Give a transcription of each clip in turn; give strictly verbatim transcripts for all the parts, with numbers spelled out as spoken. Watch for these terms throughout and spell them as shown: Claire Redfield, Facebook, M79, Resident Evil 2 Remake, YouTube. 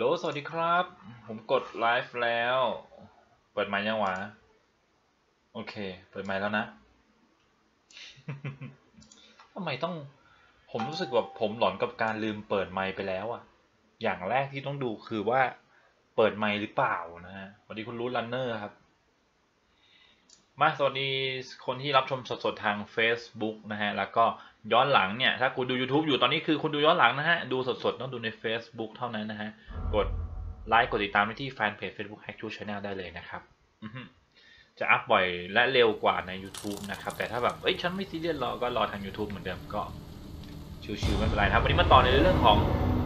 โหลสวัสดีครับผมกดไลฟ์แล้วเปิดไมค์ยังวะโอเคเปิดไมค์แล้วนะ ทำไมต้องผมรู้สึกว่าผมหลอนกับการลืมเปิดไมค์ไปแล้วอะอย่างแรกที่ต้องดูคือว่าเปิดไมค์หรือเปล่านะฮะสวัสดีคุณรูทรันเนอร์ครับมาสวัสดีคนที่รับชมสดๆทาง Facebook นะฮะแล้วก็ย้อนหลังเนี่ยถ้าคุณดู YouTube อยู่ตอนนี้คือคุณดูย้อนหลังนะฮะดูสดๆต้องดูใน Facebook เท่านั้นนะฮะกดไลค์กดติดตามไปที่แฟนเพจ Facebook Hack to Channel ได้เลยนะครับจะอัพบ่อยและเร็วกว่าใน YouTube นะครับแต่ถ้าแบบเอ้ยฉันไม่ซีเรียสรอก็รอทาง YouTube เหมือนเดิมก็ชิวๆไม่เป็นไรครับวันนี้มาต่อในเรื่องของ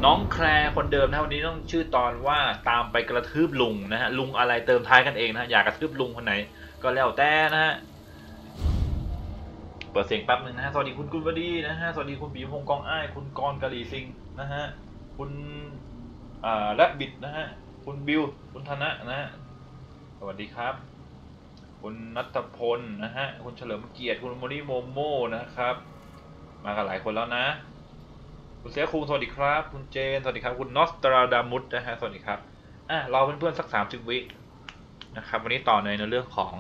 น้องแคลร์คนเดิมนะวันนี้ต้องชื่อตอนว่าตามไปกระทืบลุงนะฮะลุงอะไรเติมท้ายกันเองนะอยากกระทืบลุงคนไหนก็แล้วแต่นะฮะเปิดเสียงแป๊บนึงนะฮะสวัสดีคุณกุลวดีนะฮะสวัสดีคุณปีพงศ์กองอ้ายคุณกรกะหรี่ซิงนะฮะคุณอ่าแรบบิทนะฮะคุณบิวคุณธนะนะฮะสวัสดีครับคุณณัฐพลนะฮะคุณเฉลิมเกียรติคุณโมริโมโมนะครับมากันหลายคนแล้วนะคุณเสียคุงสวัสดีครับคุณเจนสวัสดีครับคุณนอสตราดามุสนะฮะสวัสดีครับอ่ะเราเพื่อนๆสักสามสิบวินะครับวันนี้ต่อในเรื่องของ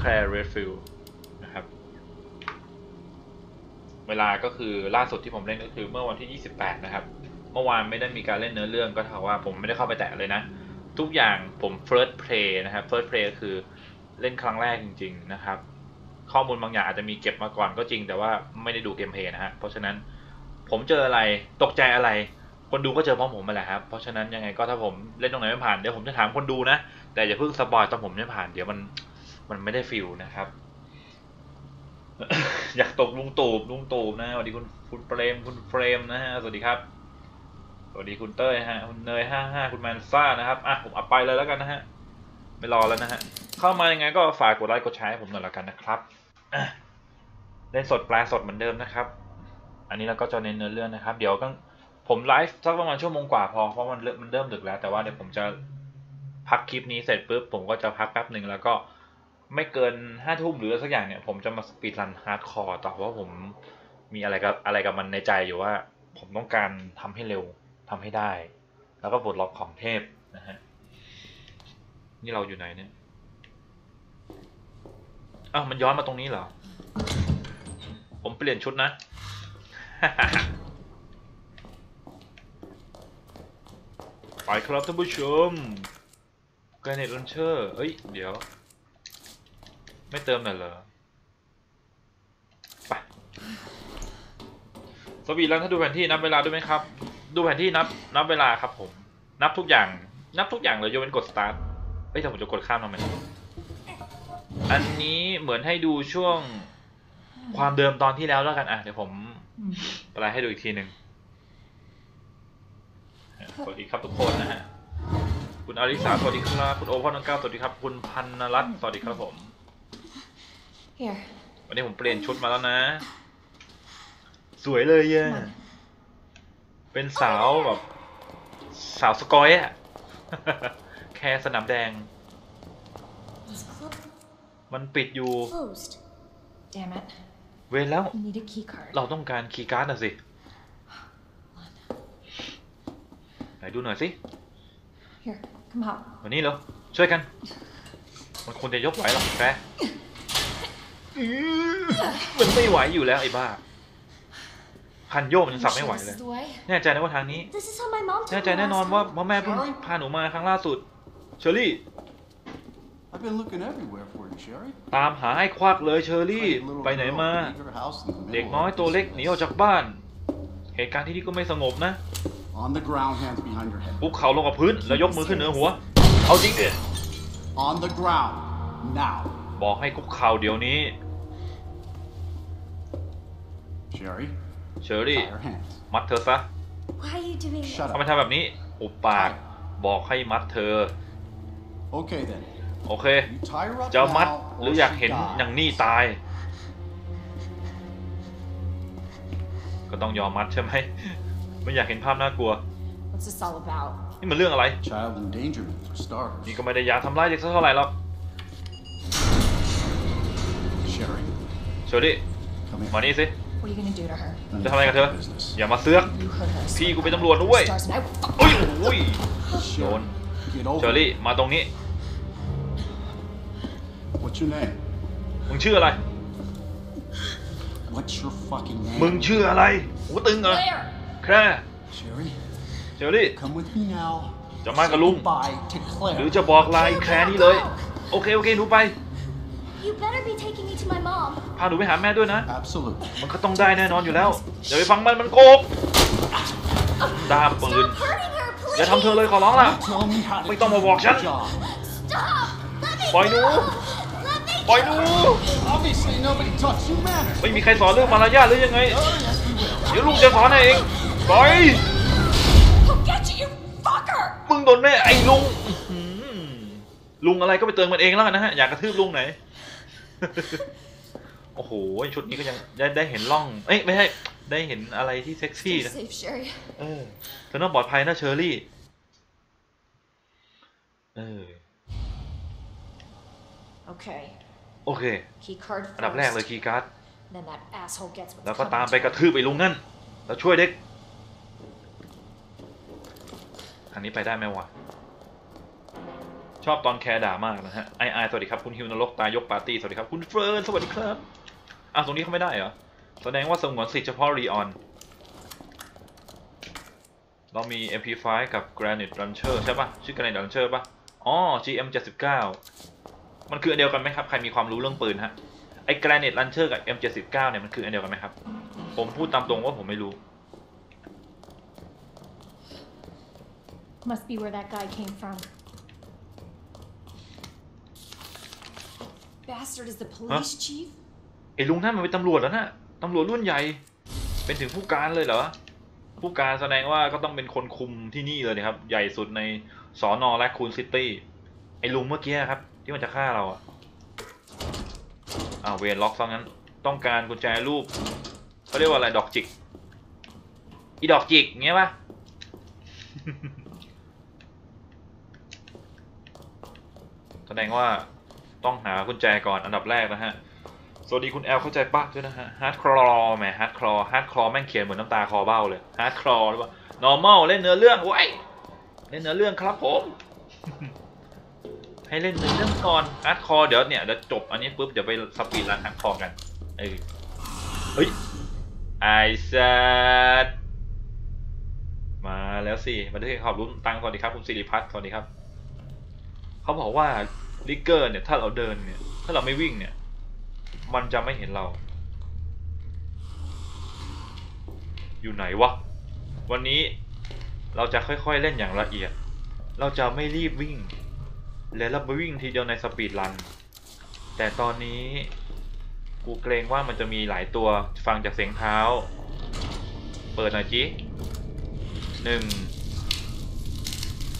Claire Redfield นะครับเวลาก็คือล่าสุดที่ผมเล่นก็คือเมื่อวันที่ยี่สิบแปดนะครับเมื่อวานไม่ได้มีการเล่นเนื้อเรื่องก็เท่าว่าผมไม่ได้เข้าไปแตะเลยนะทุกอย่างผม first play นะครับ first play ก็คือเล่นครั้งแรกจริงๆนะครับข้อมูลบางอย่างอาจจะมีเก็บมาก่อนก็จริงแต่ว่าไม่ได้ดูเกมเพลย์นะฮะเพราะฉะนั้นผมเจออะไรตกใจอะไรคนดูก็เจอพร้อมผมมาแหละครับเพราะฉะนั้นยังไงก็ถ้าผมเล่นตรงไหนไม่ผ่านเดี๋ยวผมจะถามคนดูนะแต่อย่าเพิ่งสปอยตอนผมไม่ผ่านเดี๋ยวมันมันไม่ได้ฟิลนะครับ อยากตกลุงตูบลุงตูบนะสวัสดีคุณคุณเฟรมคุณเฟรมนะฮะสวัสดีครับสวัสดีคุณเต้ยฮะคุณเนยห้าห้าคุณแมนซ่านะครับอ่ะผมอัพไปเลยแล้วกันนะฮะไม่รอแล้วนะฮะเข้ามายังไงก็ฝากกดไลค์กดแชร์ให้ผมหน่อยละกันนะครับเล่นสดแปลสดเหมือนเดิมนะครับอันนี้เราก็จะเน้นเนื้อเรื่องนะครับเดี๋ยวก็ผมไลฟ์สักประมาณชั่วโมงกว่าพอเพราะมันมันเริ่มดึกแล้วแต่ว่าเดี๋ยวผมจะพักคลิปนี้เสร็จปุ๊บผมก็จะพักแป๊บหนึ่งแล้วก็ไม่เกินห้าทุ่มหรือสักอย่างเนี่ยผมจะมาสปีดรันฮาร์ดคอร์ต่อเพราะผมมีอะไรกับอะไรกับมันในใจอยู่ว่าผมต้องการทำให้เร็วทำให้ได้แล้วก็ปลดล็อกของเทพนะฮะนี่เราอยู่ไหนเนี่ยอ้าวมันย้อนมาตรงนี้เหรอผมเปลี่ยนชุดนะ ไปครับท่านผู้ชมแกรเนตลอนเชอร์เอ้ยเดี๋ยวไม่เติมหน่อยเหรอไปสวีรันถ้าดูแผนที่นับเวลาด้วยไหมครับดูแผนที่นับนับเวลาครับผมนับทุกอย่างนับทุกอย่างเลยยกเว้นกดสตาร์ทเฮ้ยแต่ผมจะกดข้ามทำไมอันนี้เหมือนให้ดูช่วงความเดิมตอนที่แล้วแล้วกันอ่ะเดี๋ยวผมแปลให้ดูอีกทีหนึ่งสวัสดีครับทุกคนนะฮะคุณอาริสาสวัสดีครับคุณโอพ่อน้องก้าวสวัสดีครับคุณพันนรัตน์สวัสดีครับผม Here. วันนี้ผมเปลี่ยนชุดมาแล้วนะสวยเลยเย่เป็นสาวแบบสาวสกอยอะแค่สนามแดงมันปิดอยู่เวรแล้วเราต้องการคีย์การ์ดนะสิไหนดูหน่อยสิวันนี้เหรอช่วยกันมันควรจะยกไหวหรอแกมันไม่ไหวอยู่แล้วไอ้บ้าคันโยกมันสับไม่ไหวเลยแน่ใจนะว่าทางนี้แน่ใจแน่นอนว่าพ่อแม่เพิ่งพาหนูมาครั้งล่าสุดเชอร์รี่ตามหาให้ควักเลยเชอร์รี่ไปไหนมาเด็กน้อยตัวเล็กหนีออกจากบ้านเหตุการณ์ที่นี่ก็ไม่สงบนะคุกเข่าลงกับพื้นแล้วยกมือขึ้นเหนือหัวเอาจริงดิบอกให้คุกเข่าเดี๋ยวนี้เชอร์รี่เชอร์รี่มัดเธอซะทำไมทำแบบนี้อุบปากบอกให้มัดเธอโอเคโอเคจะมัดหรืออยากเห็นอย่างนี่ตายก็ต้องยอมมัดใช่ไหมไม่อยากเห็นภาพน่ากลัวนี่มันเรื่องอะไรนี่ก็ไม่ได้อยากทำร้ายเด็กสักเท่าไหร่หรอกเชอรี่มานี่สิ What are you gonna do to her? จะทำอะไรกับเธออย่ามาเสือกพี่กูเป็นตำรวจด้วยโอ้ยโอ้ยโดนเชอรี่มาตรงนี้มึงชื่ออะไรมึงชื่ออะไรหูตึงเหรอแคร์เชอรี่จะมากับลุงหรือจะบอกลายแคร์นี่เลยโอเคโอเคหนูไปพาหนูไปหาแม่ด้วยนะมันก็ต้องได้แน่นอนอยู่แล้วเดี๋ยวไปฟังมันมันโกกดาบปืนอย่าทำเธอเลยขอร้องล่ะไม่ต้องมาบอกฉันปล่อยหนูปล่อยหนูไม่มีใครสอนเรื่องมารยาทหรือยังไงเดี๋ยวลุงจะสอนให้เองปล่อยมึงโดนแม่ไอ้ลุงลุงอะไรก็ไปเตือนมันเองแล้วกันนะฮะอยากกระทืบลุงไหนโอ้โหชุดนี้ก็ยังได้ได้เห็นร่องเอ้ยไม่ใช่ได้เห็นอะไรที่เซ็กซี่นะเออเธอต้องปลอดภัยนะเชอรี่เออโอเคโอเคอันดับแรกเลยคีย์การ์ดแล้วก็ตามไปกระทืบไปลุงนั่นแล้วช่วยเด็กทางนี้ไปได้ไหมวะชอบตอนแคร์ด่ามากนะฮะไอไอสวัสดีครับคุณฮิวนรกตายยกปาร์ตี้สวัสดีครับคุณเฟิร์นสวัสดีครับอ้าวตรงนี้เขาไม่ได้เหรอแสดงว่าสงวนสิทธิ์เฉพาะรีออนเรามี เอ็ม พี ไฟว์ กับ Granite Launcher ใช่ป่ะชื่อ Granite Launcher ป่ะอ๋อ จี เอ็ม เจ็ดสิบเก้า มันคืออันเดียวกันไหมครับใครมีความรู้เรื่องปืนฮะไอ้ Granite Launcher กับ เอ็ม เจ็ดสิบเก้า เนี่ยมันคืออันเดียวกันไหมครับผมพูดตามตรงว่าผมไม่รู้ Must be where that guy came from Bastard is the police chief ไอ้ลุงนั่นมันเป็นตำรวจแล้วนะตำรวจรุ่นใหญ่เป็นถึงผู้การเลยเหรอผู้การแสดงว่าก็ต้องเป็นคนคุมที่นี่เลยนะครับใหญ่สุดในสน.แรคคูนซิตี้ไอ้ลุงเมื่อกี้ครับที่มันจะฆ่าเราอ่ะอ้าวเวรล็อกซะงั้นต้องการกุญแจรูปเขาเรียกว่าอะไรดอกจิกอีดอกจิกเงี้ยปะ แสดงว่าต้องหากุญแจก่อนอันดับแรกนะฮะสวัสดีคุณแอลเข้าใจปะด้วยนะฮะฮาร์ดคลอแหมฮาร์ดคลอฮาร์ดคลอแม่งเขียนเหมือนน้ำตาคลอเบ้าเลยฮาร์ดคลอหรือเปล่า normal เล่นเนื้อเรื่องไว้เล่นเนื้อเรื่องครับผม ให้เล่นเนื้อเรื่องก่อนฮาร์ดคลอเดี๋ยวเนี่ยเดี๋ยวจบอันนี้ปุ๊บเดี๋ยวไปสปีดรันฮาร์ดคลอกันเออเฮ้ยไอซัดมาแล้วสิมาด้วยขอบลุ้นตังสวัสดีครับคุณศิริพัฒน์สวัสดีครับเขาบอกว่าลิกเกอร์เนี่ยถ้าเราเดินเนี่ยถ้าเราไม่วิ่งเนี่ยมันจะไม่เห็นเราอยู่ไหนวะวันนี้เราจะค่อยๆเล่นอย่างละเอียดเราจะไม่รีบวิ่งแล้วเราไปวิ่งทีเดียวในสปีดรันแต่ตอนนี้กูเกรงว่ามันจะมีหลายตัวฟังจากเสียงเท้าเปิดหน่อยจิหนึ่ง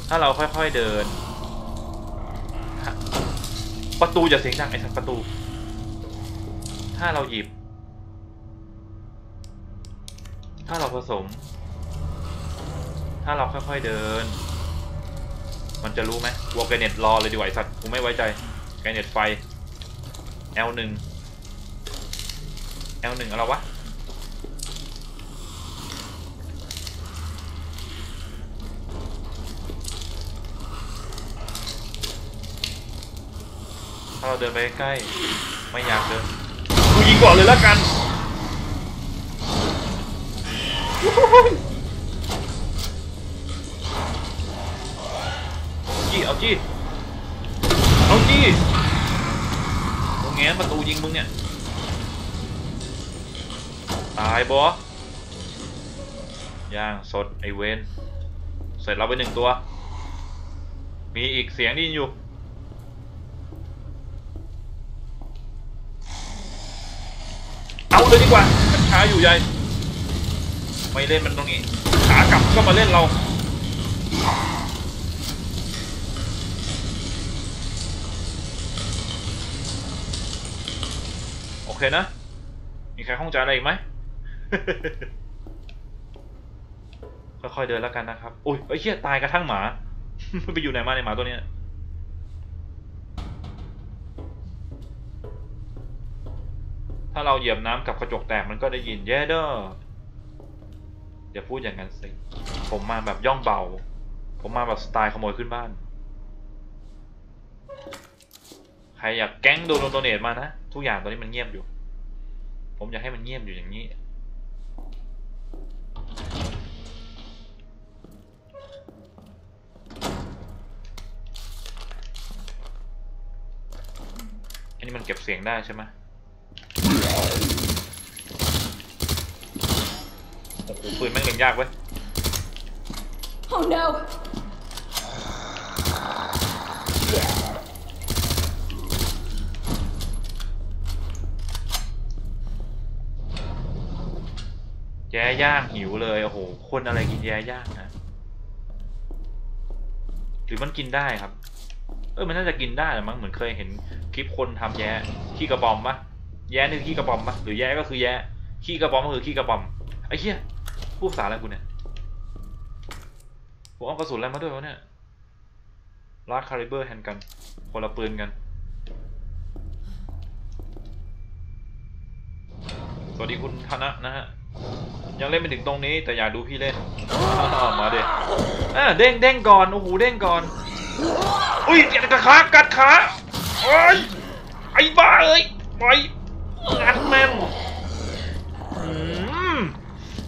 ถ้าเราค่อยๆเดินประตูอย่าเสียงดังไอ้สัตว์ประตูถ้าเราหยิบถ้าเราผสมถ้าเราค่อยๆเดินมันจะรู้ไหมวัวแกเน็ตรอเลยดีกว่าไอ้สัตว์กูไม่ไว้ใจแกเน็ตไฟ แอล หนึ่ง แอล หนึ่ง อะไรวะถ้าเราเดินไปใกล้ไม่อยากเดินกูยิงก่อนเลยแล้วกันจี้เอาจี้เอาจี้ตรงแง้มประตูยิงมึงเนี่ยตายบอย่างสดไอเวนเสร็จแล้วไปหนึ่งตัวมีอีกเสียงได้ยินอยู่เลยดีกว่ามันช้าอยู่ใหญ่ไม่เล่นมันตรงนี้ขากลับก็มาเล่นเราโอเคนะมีใครข้องใจอะไรอีกไหม ค่อยๆเดินแล้วกันนะครับโอ้ยไอ้เหี้ยตายกระทั่งหมา ไปอยู่ไหนมาในหมาตัวเนี้ย ถ้าเราเหยียบน้ำกับกระจกแตกมันก็ได้ยินเย้เด้อเดี๋ยวพูดอย่างนั้นสิผมมาแบบย่องเบาผมมาแบบสไตล์ขโมยขึ้นบ้านใครอยากแก๊งโดนโดนเนตมานะทุกอย่างตอนนี้มันเงียบอยู่ผมอยากให้มันเงียบอยู่อย่างนี้อันนี้มันเก็บเสียงได้ใช่ไหมโอ้โหปืนแม่งเล็งยากเว้ย Oh noแย่ย่างหิวเลยโอ้โหคนอะไรกินแย่ย่างนะหรือมันกินได้ครับเออมันน่าจะกินได้มั้งเหมือนเคยเห็นคลิปคนทำแย่ขี้กระบอมปะแย่นี่ขี้กระบอมปะหรือแย่ก็คือแย่ขี้กระบอมก็คือขี้กระบอมไอ้เหี้ยพูดภาษาอะไรกูเนี่ยกูเอากระสุนอะไรมาด้วยวะเนี่ยลาคาลิเบอร์แฮนด์กันคนละปืนกันสวัสดีคุณธนะนะฮะยังเล่นไม่ถึงตรงนี้แต่อยากดูพี่เล่นมาเด้อเด้งเด้งก่อนโอ้โหเด้งก่อนอุ้ยกัดขากัดขาโอ้ยไอ้บ้าเอ้ยปล่อยงัดแม่ง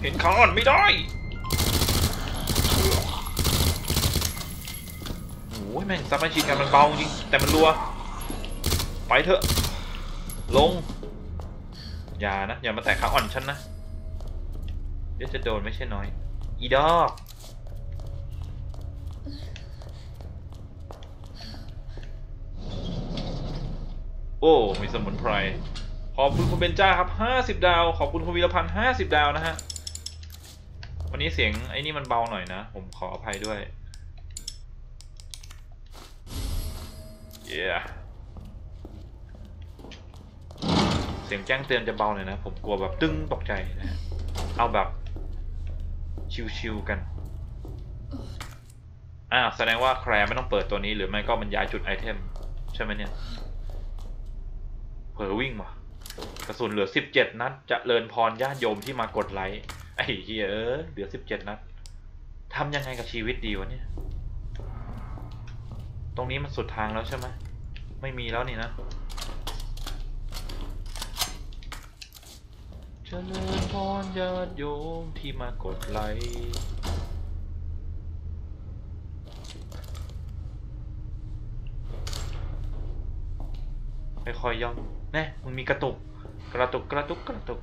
เห็นขาอ่อนไม่ได้โอ้ยแม่งซับมันฉีดกันมันเบาจริงแต่มันรัวไปเถอะลงอย่านะอย่ามาแตะขาอ่อนฉันนะเดี๋ยวจะโดนไม่ใช่น้อยอีดอกโอ้มีสมุนไพรขอบคุณคุณเบนจ้าครับห้าสิบดาวขอบคุณคุณวีรพันธ์ห้าสิบดาวนะฮะวันนี้เสียงไอ้นี่มันเบาหน่อยนะผมขออภัยด้วยเย้เสียงแจ้งเตือนจะเบาหน่อยนะผมกลัวแบบตึ้งตกใจนะฮะเอาแบบชิวๆกันอ่าแสดงว่าแคร์ไม่ต้องเปิดตัวนี้หรือไม่ก็มันย้ายจุดไอเทมใช่ไหมเนี่ยเผลอวิ่งว่ะกระสุนเหลือสิบเจ็ดนัดจะเจริญพรญาติโยมที่มากดไลค์ไอ้เหี้ยเออเหลือสิบเจ็ดนัดทำยังไงกับชีวิตดีวะเนี่ยตรงนี้มันสุดทางแล้วใช่ไหมไม่มีแล้วนี่นะเจริญพรญาติโยมที่มากดไลค์ไม่ค่อยย่องแน่มึงมีกระตุกกระตุกกระตุกกระตุก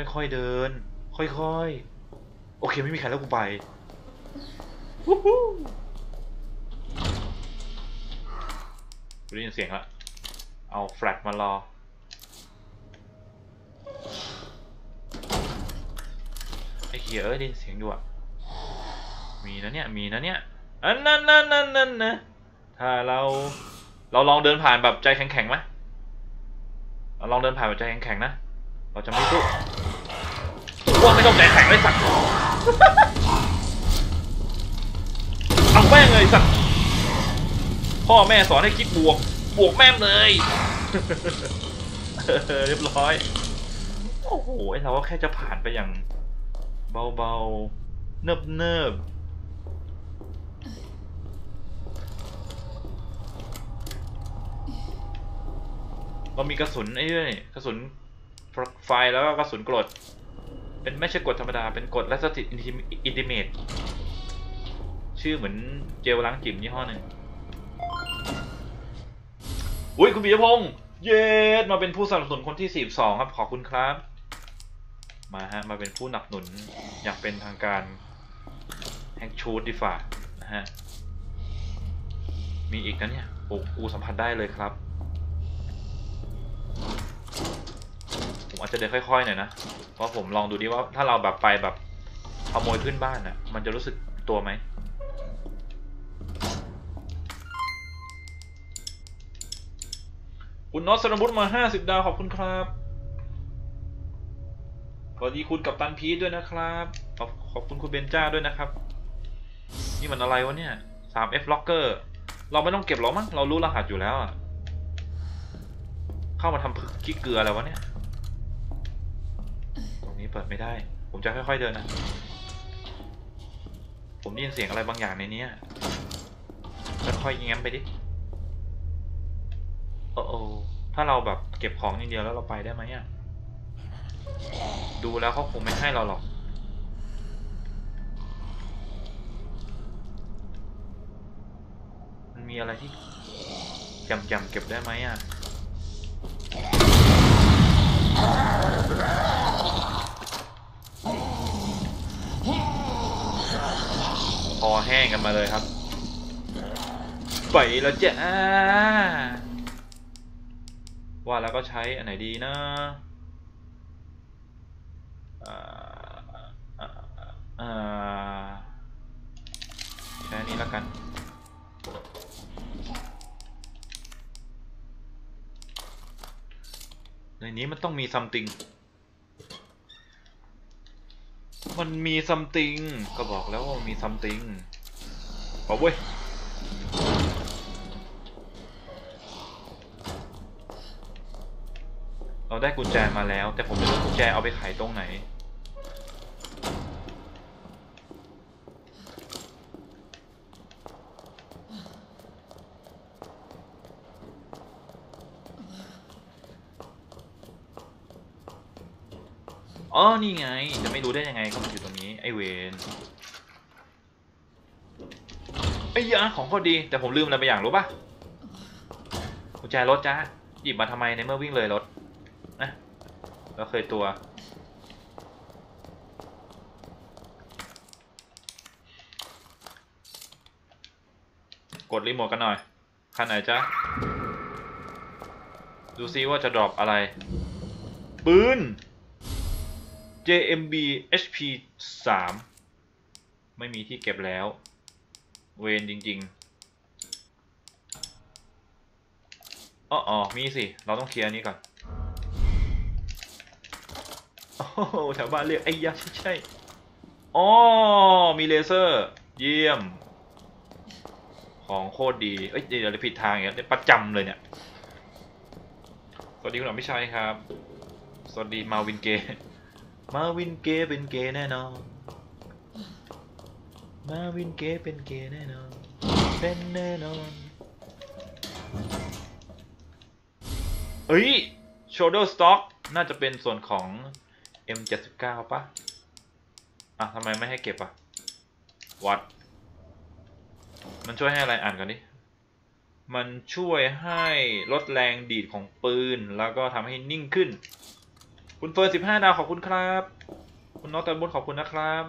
ค่อยๆเดินค่อยๆโอเคไม่มีใครแล้วกูไปวู้ฮู้ได้ยินเสียงละเอาแฟลกมารอไอ้เหี้ยเอ้ยได้ยินเสียงอยู่อ่ะมีนะเนี่ยมีนะเนี่ยอันนั้นนั่นนั่นนั่นนะถ้าเราเราลองเดินผ่านแบบใจแข็งๆไหมเราลองเดินผ่านแบบใจแข็งๆนะเราจะไม่สู้ว่าไม่ต้องใจแข็งเลยสัตว์เอาแม่งเลยสัตว์พ่อแม่สอนให้คิดบวกบวกแม่งเลยเรียบร้อยโอ้โหเราก็แค่จะผ่านไปอย่างเบาๆเนิบๆเรามีกระสุนไอ้ด้วยกระสุนไฟแล้วก็กระสุนกรดเป็นไม่ใช่กรดธรรมดาเป็นกรดและสติอินทิเมตชื่อเหมือนเจลล้างจิ๋มยี่ห้อหนึ่งอุ้ยคุณปิยพงษ์เย้มาเป็นผู้สนับสนุนคนที่สี่สิบสองครับขอบคุณครับมาฮะมาเป็นผู้สนับสนุนอยากเป็นทางการแฮกชูดดีฝ่านะฮะมีอีกนะเนี่ยโอ้กูสัมผัสได้เลยครับผมอาจจะเดินค่อยๆหน่อยนะเพราะผมลองดูดิว่าถ้าเราแบบไปแบบขโมยขึ้นบ้านน่ะมันจะรู้สึกตัวไหมคุณน็อตสระบุตรมาห้าสิบดาวขอบคุณครับสวัสดีคุณกัปตันพีทด้วยนะครับขอบขอบคุณคุณเบนจ้าด้วยนะครับนี่มันอะไรวะเนี่ย สาม เอฟ Locker เราไม่ต้องเก็บหรอกมั้งเรารู้รหัสอยู่แล้ว เข้ามาทำผึกขี้เกลืออะไรวะเนี่ยตรงนี้เปิดไม่ได้ผมจะค่อยๆเดินนะผมได้ยินเสียงอะไรบางอย่างในนี้ค่อยๆแง้มไปดิโอ้โหถ้าเราแบบเก็บของนิดเดียวแล้วเราไปได้ไหมเนี่ยดูแล้วเขาคงไม่ให้เราหรอกมันมีอะไรที่จำจำเก็บได้ไหมอ่ะคอแห้งกันมาเลยครับไปแล้วจ้าว่าแล้วก็ใช้อันไหนดีนะใช้อันนี้แล้วกันในนี้มันต้องมี something มันมี something ก็บอกแล้วว่ามี something บอกเว้ยเราได้กุญแจมาแล้วแต่ผมไม่รู้กุญแจเอาไปขายตรงไหนอ๋อนี่ไงจะไม่รู้ได้ยังไงก็มันอยู่ตรงนี้ไอเวนไอ้ยาของก็ดีแต่ผมลืมอะไรไปอย่างรู้ป่ะกุญแจรถจ้าหยิบมาทำไมในเมื่อวิ่งเลยรถนะเราเคยตัวกดรีโมทกันหน่อยคันไหนจ๊ะดูซิว่าจะดรอปอะไรปืน เจ เอ็ม บี เอช พี สามไม่มีที่เก็บแล้วเวนจริงๆอ๋อๆมีสิเราต้องเคลียร์นี้ก่อนโอ้โหแถวบ้านเรียกไอ้ยาใช่ๆอ๋อมีเลเซอร์เยี่ยมของโคตรดีเอ้ยเดี๋ยวผิดทางอย่างเงี้ยประจำเลยเนี่ยสวัสดีคุณหมอพี่ชัยครับสวัสดีมาวินเกย์มาวินเกย์เป็นเกย์แน่นอนมาวินเกย์เป็นเกย์แน่นอนเป็นแน่นอนเอ้ย shoulder stock น่าจะเป็นส่วนของ เอ็ม เจ็ดสิบเก้า ป่ะอ่ะทำไมไม่ให้เก็บอ่ะวัดมันช่วยให้อะไรอ่านก่อนดิมันช่วยให้ลดแรงดีดของปืนแล้วก็ทำให้นิ่งขึ้นคุณเฟิร์นสิบห้าดาวขอบคุณครับคุณน็อตเตอร์บุตขอบคุณนะครับ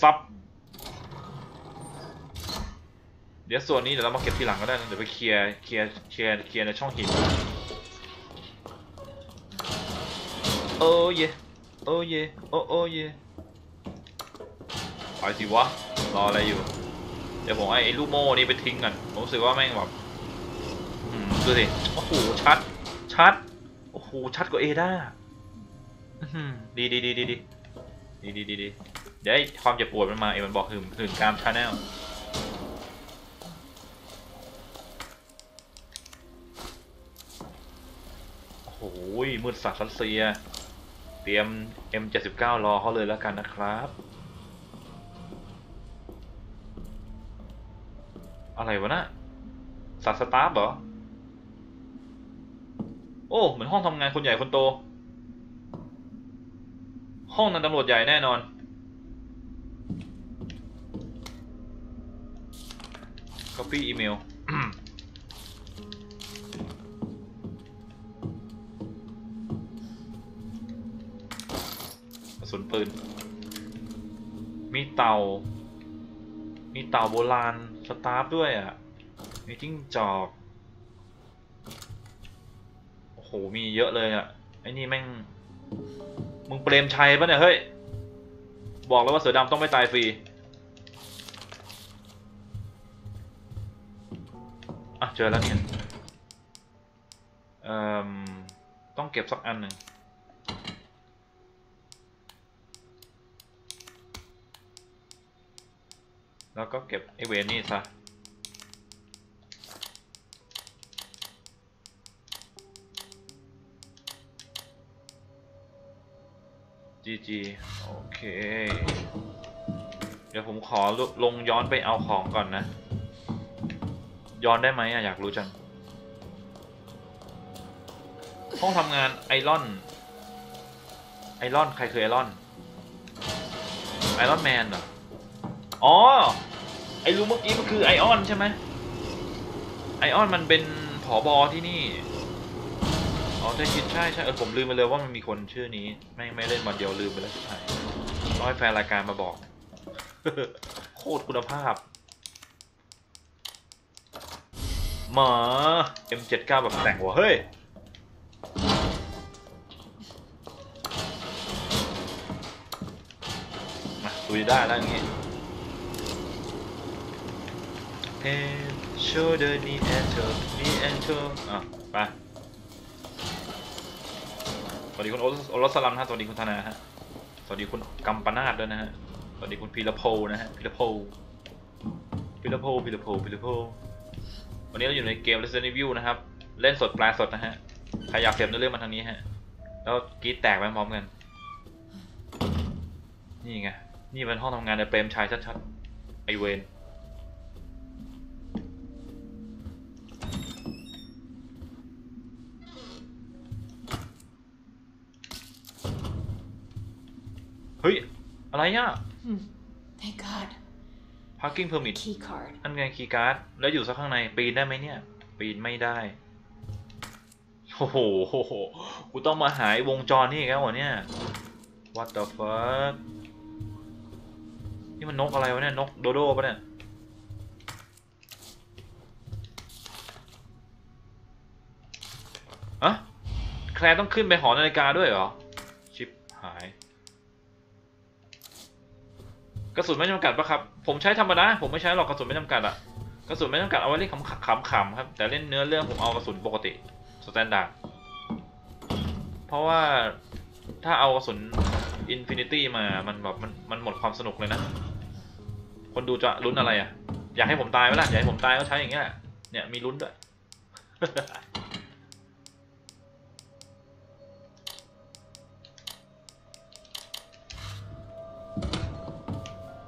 ซับเดี๋ยวส่วนนี้เดี๋ยวเรามาเก็บทีหลังก็ได้นะเดี๋ยวไปเคลียร์เคลียร์เคลียร์เคลียร์ในช่องหินโอ้ยโอ้ยโอ้โอ้ยไปสิวะรออะไรอยู่เดี๋ยวผมไอ้ลูกโม่นี่ไปทิ้งกันผมรู้สึกว่าแม่งแบบอืมดูสิโอ้โหชัดชัดโอ้โหชัดกว่าเอด้าดีดีดีดีดีดีดีดีเดี๋ยวความเจ็บปวดมันมาเอมันบอกหืมหืมกามชาแนลโอ้โหมืดสัตว์รัสเซียเตรียม เอ็ม เจ็ดสิบเก้า รอเขาเลยแล้วกันนะครับอะไรวะนะสัตว์สตาร์เหรอโอ้เหมือนห้องทำงานคนใหญ่คนโตห้องนั้นตำรวจใหญ่แน่นอนคัพปี้อีเมล กระสุนปืนมีเตามีเตาโบราณสตาร์ฟด้วยอ่ะมีจิ้งจอกโหมีเยอะเลยอ่ะไอ้นี่แม่งมึงเปรมชัยป่ะเนี่ยเฮ้ยบอกแล้วว่าเสือดำต้องไม่ตายฟรีอ่ะเจอแล้วเนี่ยเอ่อต้องเก็บสักอันหนึ่งแล้วก็เก็บไอเวนนี่ซะ จีจีโอเคเดี๋ยวผมขอลงย้อนไปเอาของก่อนนะย้อนได้ไหมอะอยากรู้จังห้องทำงานไอรอนไอรอนใครคือไอรอนไอรอนแมนเหรออ๋อไอรู้เมื่อกี้มันคือไอออนใช่ไหมไอออนมันเป็นผบ.ที่นี่อ๋อใช่ใช่ใช่เออผมลืมไปเลยว่ามันมีคนชื่อนี้ไม่ไม่เล่นวันเดียวลืมไปแล้วใช่ต้องให้แฟนรายการมาบอก โคตรคุณภาพหมา เอ็ม เจ็ดสิบเก้า แบบแต่งหัวเฮ้ยมาดูได้แล้วอย่างงี้Head, shoulder, knee, and toe, knee and toe อ่ะไปสวัสดีคุณโอรสลัมฮะสวัสดีคุณธนาฮะสวัสดีคุณกัมปนาทด้วยนะฮะสวัสดีคุณพีระโพนะฮะพีระโพพีระโพพีระโพพีระโพวันนี้เราอยู่ในเกม Resident Evil นะครับเล่นสดปลายสดนะฮะใครอยากเสพเนื้อเรื่องมาทางนี้ฮะแล้วกรี๊ดแตกไปพร้อมกันนี่ไงนี่เป็นห้องทำงานในเปรมชัยชัดๆไอเวนเฮ้ยอะไรเนี่ย Thank God Parking Permit นั่นไงคีย์การ์ดแล้วอยู่สักข้างในปีนได้ไหมเนี่ยปีนไม่ได้โอ้โหกูต้องมาหายวงจรนี่อีกแล้วเหรอเนี่ย What the fuck นี่มันนกอะไรวะเนี่ยนกโดโด้ปะเนี่ยอะแคลร์ต้องขึ้นไปหอนาฬิกาด้วยเหรอชิบหายกระสุนไม่จำกัดปะครับผมใช้ธรรมดาผมไม่ใช้หรอกกระสุนไม่จำกัดอะกระสุนไม่จำกัดเอาไว้เล่นขำๆครับแต่เล่นเนื้อเรื่องผมเอากระสุนปกติสแตนดาร์ดเพราะว่าถ้าเอากระสุนอินฟินิตี้มามันแบบมันมันหมดความสนุกเลยนะคนดูจะลุ้นอะไรอะอยากให้ผมตายไหมล่ะอยากให้ผมตายก็ใช้อย่างเงี้ยเนี่ยมีลุ้นด้วย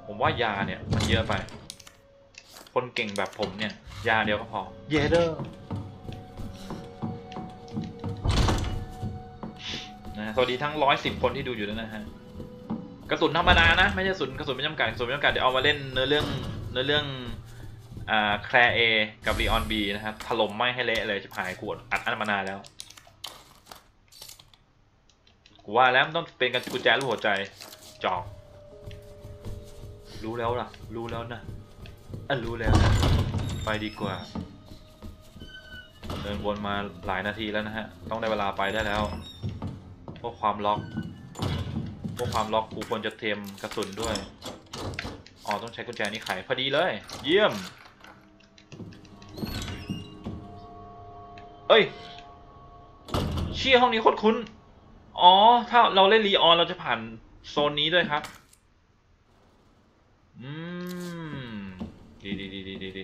ผมว่ายาเนี่ยมันเยอะไปคนเก่งแบบผมเนี่ยยาเดียวก็พอเยเดอร์นะสวัสดีทั้งร้อยสิบคนที่ดูอยู่ด้วยนะฮะกระสุนธรรมดานะไม่ใช่กระสุนกระสุนไม่จำกัดกระสุนไม่จำกัดเดี๋ยวเอามาเล่นเนื้อเรื่องเนื้อเรื่องอ่าแคลร์เอกับรีออนบีนะครับถล่มไม่ให้เละเลยจะหายขวดอัดอั้นมานานแล้วกูว่าแล้วมันต้องเป็นกุญแจลูกหัวใจจองรู้แล้วล่ะรู้แล้วนะอ่ะรู้แล้วนะไปดีกว่าเดินวนมาหลายนาทีแล้วนะฮะต้องได้เวลาไปได้แล้วเพราะความล็อกเพราะความล็อกกูควรจะเตรียมกระสุนด้วยอ๋อต้องใช้กุญแจนี้ไขพอดีเลยเยี่ยมเอ้ยเชี่ยห้องนี้โคตรคุ้นอ๋อถ้าเราเล่นรีออนเราจะผ่านโซนนี้ด้วยครับอืมดีดีดีดีดีดี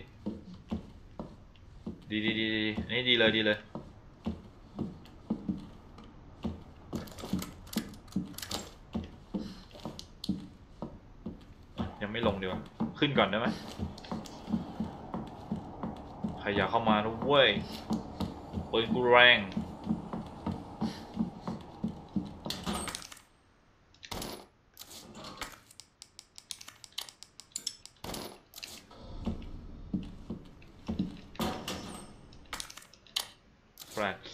ดีดีดีอันนี้ดีเลยดีเลยยังไม่ลงดีกว่าขึ้นก่อนได้ไหมใครอยากเข้ามานะเว้ยปืนกูแรง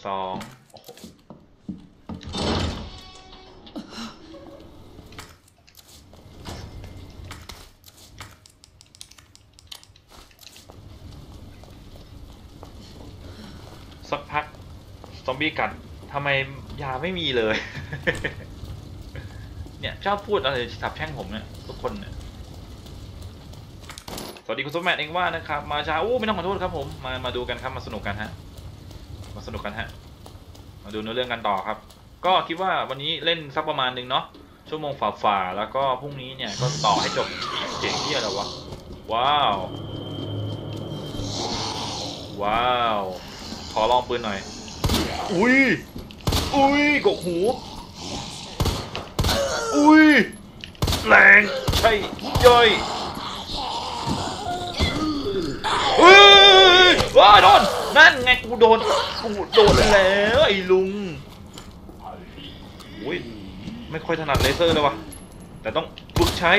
สองสักพักซอมบี้กัดทำไมยาไม่มีเลย เนี่ยชอบพูดอะไรสับแช่งผมเนี่ยทุกคนเนี่ยสวัสดีคุณซุปแมนเองว่านะครับมาช้าอู้ไม่ต้องขอโทษครับผมมามาดูกันครับมาสนุกกันฮะมาสนุกกันฮะมาดูเนื้อเรื่องกันต่อครับก็คิดว่าวันนี้เล่นสักประมาณหนึ่งเนาะชั่วโมงฝ่าๆแล้วก็พรุ่งนี้เนี่ยก็ต่อให้จบเจ๋งที่อะไรวะว้าวว้าวขอลองปืนหน่อยอุ้ยอุ้ยกกหู อุ้ยแรงใช่ย่อยอุ้ยว้าโดนนั่นไงกูโดนกูโดนแล้วไอ้ลุงอุ้ยไม่ค่อยถนัดเลเซอร์เลยวะแต่ต้องฝึกใช้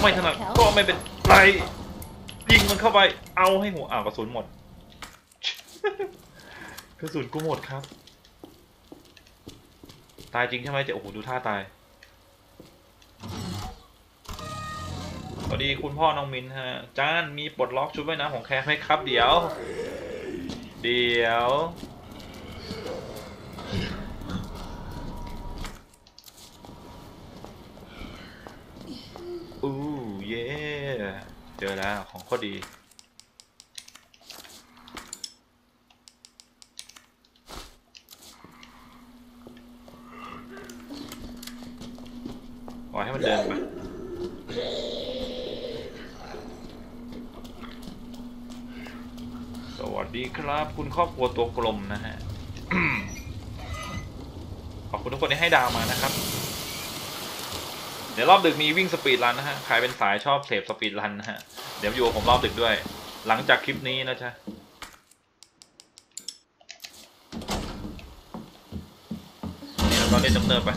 ไม่ถนัดก็ไม่เป็นไรยิงมันเข้าไปเอาให้หัวอ่าวกระสุนหมดกระสุนกูหมดครับตายจริงใช่ไหมเจ๊โอ้โหดูท่าตายสวัสดีคุณพ่อน้องมินฮะจานมีปลดล็อกชุดว่ายน้ำของแคร์ไหมครับเดี๋ยวเดี๋ยวอู้เย่เจอแล้วของข้อดีปล่อยให้มันเดินไปสวัสดีครับคุณครอบครัวตัวกลมนะฮะ ขอบคุณทุกคนที่ให้ดาวมานะครับเดี๋ยวรอบดึกมีวิ่งสปีดรันนะฮะใครเป็นสายชอบเสพสปีดรันนะฮะเดี๋ยวอยู่กับผมรอบดึกด้วยหลังจากคลิปนี้นะจ๊ะนี่เราก็เล่นดำเนินไป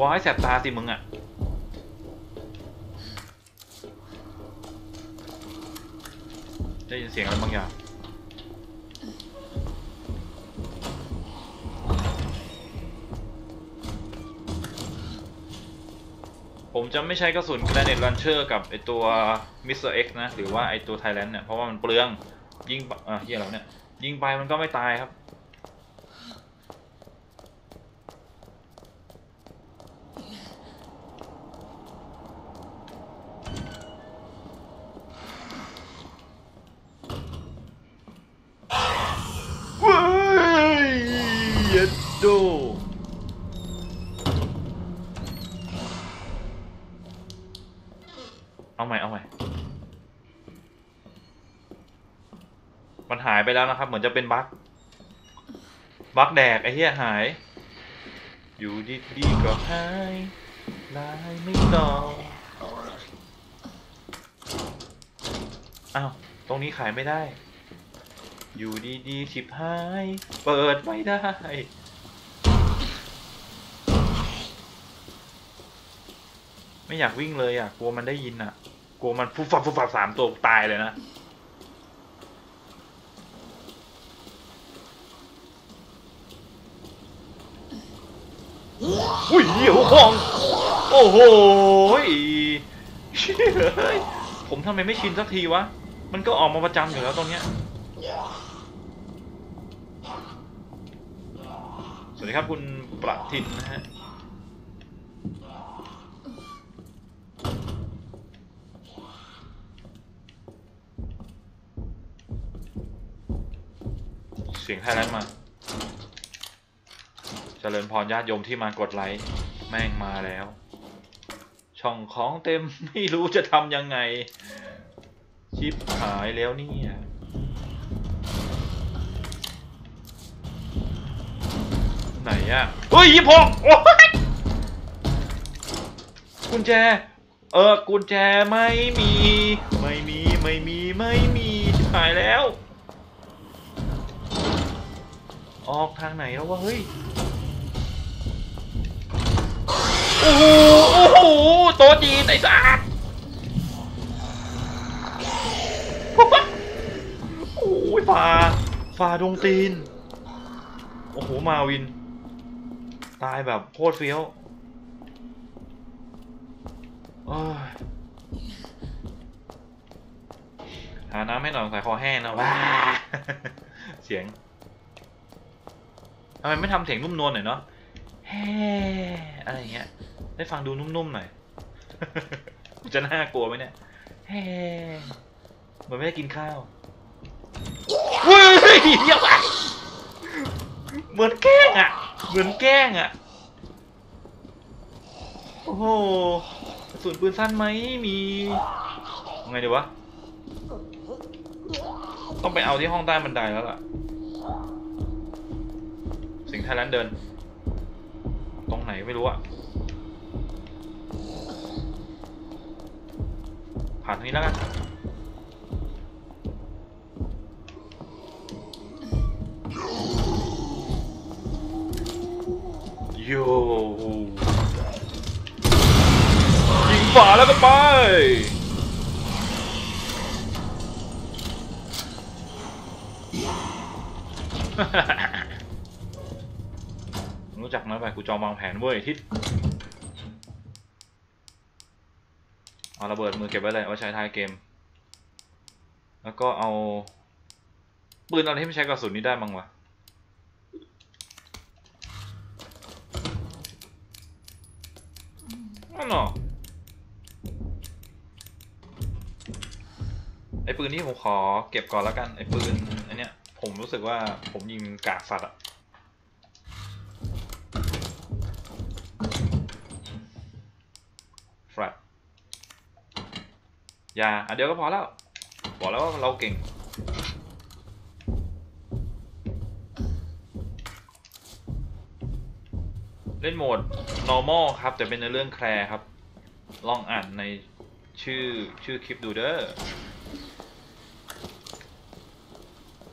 วอยแสบตาสิมึงอ่ะได้ยินเสียงอะไรบางอย่างผมจะไม่ใช้กระสุนแกรเนตลันเชอร์กับไอตัวมิสเตอร์เอ็กซ์นะหรือว่าไอตัวไทยแลนด์เนี่ยเพราะว่ามันเปลืองยิงอ่ะเหี้ยแล้วเนี่ยยิงไปมันก็ไม่ตายครับมันหายไปแล้วนะครับเหมือนจะเป็นบั๊กบั๊กแดกไอ้เหี้ยหายอยู่ดีๆก็หายลายไม่ต่ออ้าวตรงนี้ขายไม่ได้อยู่ดีๆชิบหายเปิดไม่ได้ไม่อยากวิ่งเลยอ่ะกลัวมันได้ยินอ่ะกลัวมันฟุบฟับฟุบฟับสามตัวตายเลยนะอุ้ยเหี้ยหัวของโอ้โหผมทำไมไม่ชินสักทีวะมันก็ออกมาประจำอยู่แล้วตรงเนี้ยสวัสดีครับคุณประทินนะฮะเสียงไทยแลนด์มาเจริญพรญาติโยมที่มากดไลค์แม่งมาแล้วช่องของเต็มไม่รู้จะทำยังไงชิปหายแล้วเนี่ยไหนอะเฮ้ยยี่พงโอ้ยกุญแจเออกุญแจไม่มีไม่มีไม่มีไม่มีชิปหายแล้วออกทางไหนแล้ววะเฮ้ยโอ้โหโอ้โหโตจีนไอ้สัสโอ้ยฝ่าฝ่าดวงตีนโอ้โหมาวินตายแบบโคตรเฟี้ยวหาน้ำให้หน่อยใส่คอแห้งนะว้าเสียงทำไมไม่ทำเสียงนุ่มนวลหน่อยเนาะแฮ่อะไรเงี้ยได้ฟังดูนุ่มๆหน่อยจะน่ากลัวไหมเนี่ยแฮ่เหมือนไม่ได้กินข้าวเฮ้ยเยี่ยม เหมือนแกล้งอ่ะเหมือนแกล้งอ่ะโอ้โหกระสุนปืนสั้นไหมมีไงดีวะต้องไปเอาที่ห้องใต้บันไดแล้วล่ะสิงไทยแลนด์เดินตรงไหนไม่รู้อะผ่านทางนี้แล้วกันโย่ยิงฝาแล้วก็ไปรู้จักน้อยไปกูจองวางแผนเว้ยทิศเอาระเบิดมือเก็บไว้เลยว่าใช้ท้ายเกมแล้วก็เอาปืนอะไรที่ไม่ใช้กระสุนนี้ได้บ้างวะนั่นหรอไอ้ปืนนี้ผมขอเก็บก่อนแล้วกันไอ้ปืนอันเนี้ยผมรู้สึกว่าผมยิงกากสัตว์อะแฟลชยาอันเดียวก็พอแล้วบอกแล้วว่าเราเก่งเล่นโหมด normal ครับแต่เป็นในเรื่องแคร์ครับลองอ่านในชื่อชื่อคลิปดูเด้อ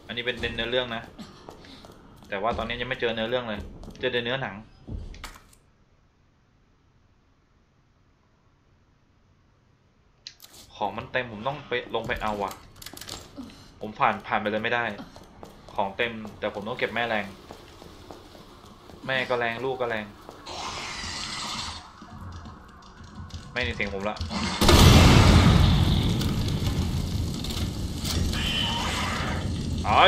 อันนี้เป็นเนื้อเรื่องนะแต่ว่าตอนนี้ยังไม่เจอเนื้อเรื่องเลยเจอแต่เนื้อหนังของมันเต็มผมต้องไปลงไปเอาอะผมผ่านผ่านไปเลยไม่ได้ของเต็มแต่ผมต้องเก็บแม่แรงแม่ก็แรงลูกก็แรงแม่ในเสียงผมละไอ้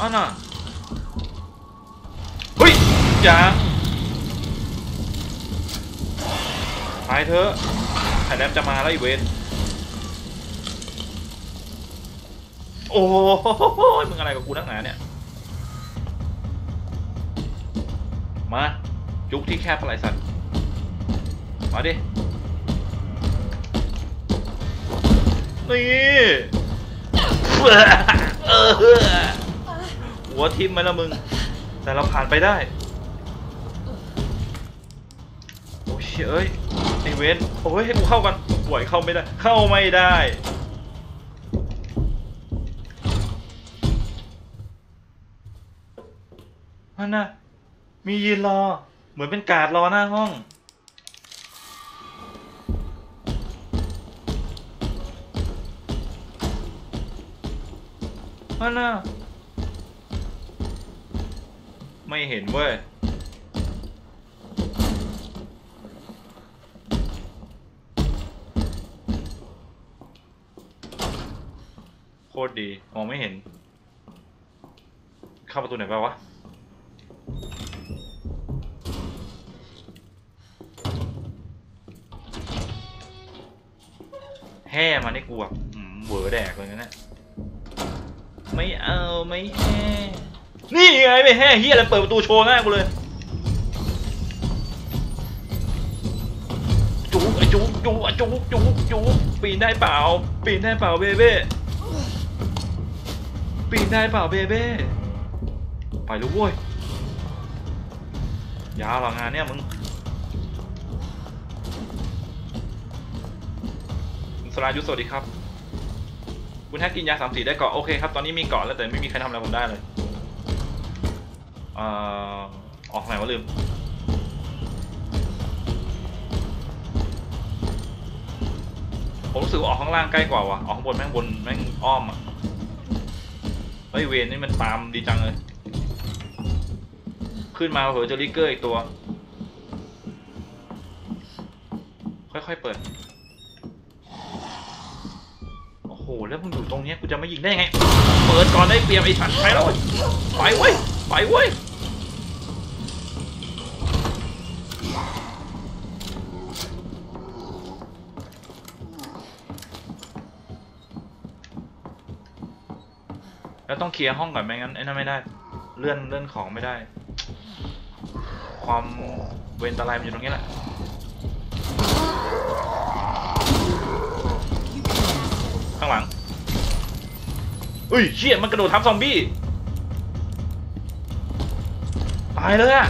อันน่ะเฮ้ยอย่าตายเถอะไทยแลนด์จะมาแล้วอีเวนโอ้โหมึงอะไรกับกูนักหนาเนี่ยมาจุกที่แคบอะไรสัตว์มาดินี่หัวทิมไหมละมึงแต่เราผ่านไปได้โอ้ยเอ้ยไอเวนโอ้ยให้กูเข้ากันป่วยเข้าไม่ได้เข้าไม่ได้นั่นน่ะมียืนรอเหมือนเป็นการ์ดรอหน้าห้องอันน่ะไม่เห็นเว้ยโคตรดีมองไม่เห็นเข้าประตูไหนไปวะแห่มานี่กูอ่ะเวอร์แดกเลยนะเนี่ยไม่เอาไม่แห่นี่ไงไม่แห่เฮียอะไรเปิดประตูโชว์หน้ากูเลยจุ๊บจุ๊บจุ๊บจุ๊บจุ๊บจุ๊บปีนได้เปล่าปีนได้เปล่าเบเบ้ปีนได้เปล่าเบเบ้ไปลูกเว้ยยาวหลังงานเนี่ยมึงสรายุทธสวัสดีครับคุณแค่กินยาสามสีได้เกาะโอเคครับตอนนี้มีเกาะแล้วแต่ไม่มีใครทำอะไรผมได้เลยเอ่อออกไหนวะลืมผมรู้สึกว่าออกข้างล่างใกล้กว่าวะออกข้างบนแม่งบนแม่งอ้อมอ่ะเฮ้ยเวรนี่มันตามดีจังเลยขึ้นมาเหอะเจอริเกอร์อีกตัวค่อยๆเปิดโอ้โหแล้วมึงอยู่ตรงนี้กูจะไม่ยิงได้ไงเปิดก่อนได้เปรียบไอ้สัตว์ไปแล้วไปเว้ยไปเว้ยแล้วต้องเคลียร์ห้องก่อนไม่งั้นไอ้นั่นไม่ได้ เลื่อนเลื่อนของไม่ได้ความเวรตรายมันอยู่ตรงนี้แหละข้างหลังอุ้ยเชี่ยมันกระโดดทับซอมบี้ตายเลยอะ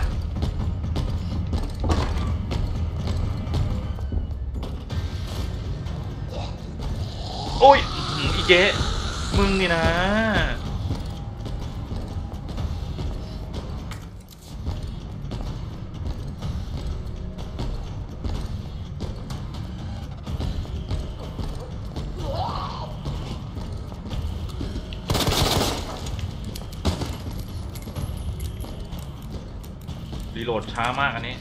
โอ้ยอีเจ๊มึงนี่นะรีโหลดช้ามากอันนี้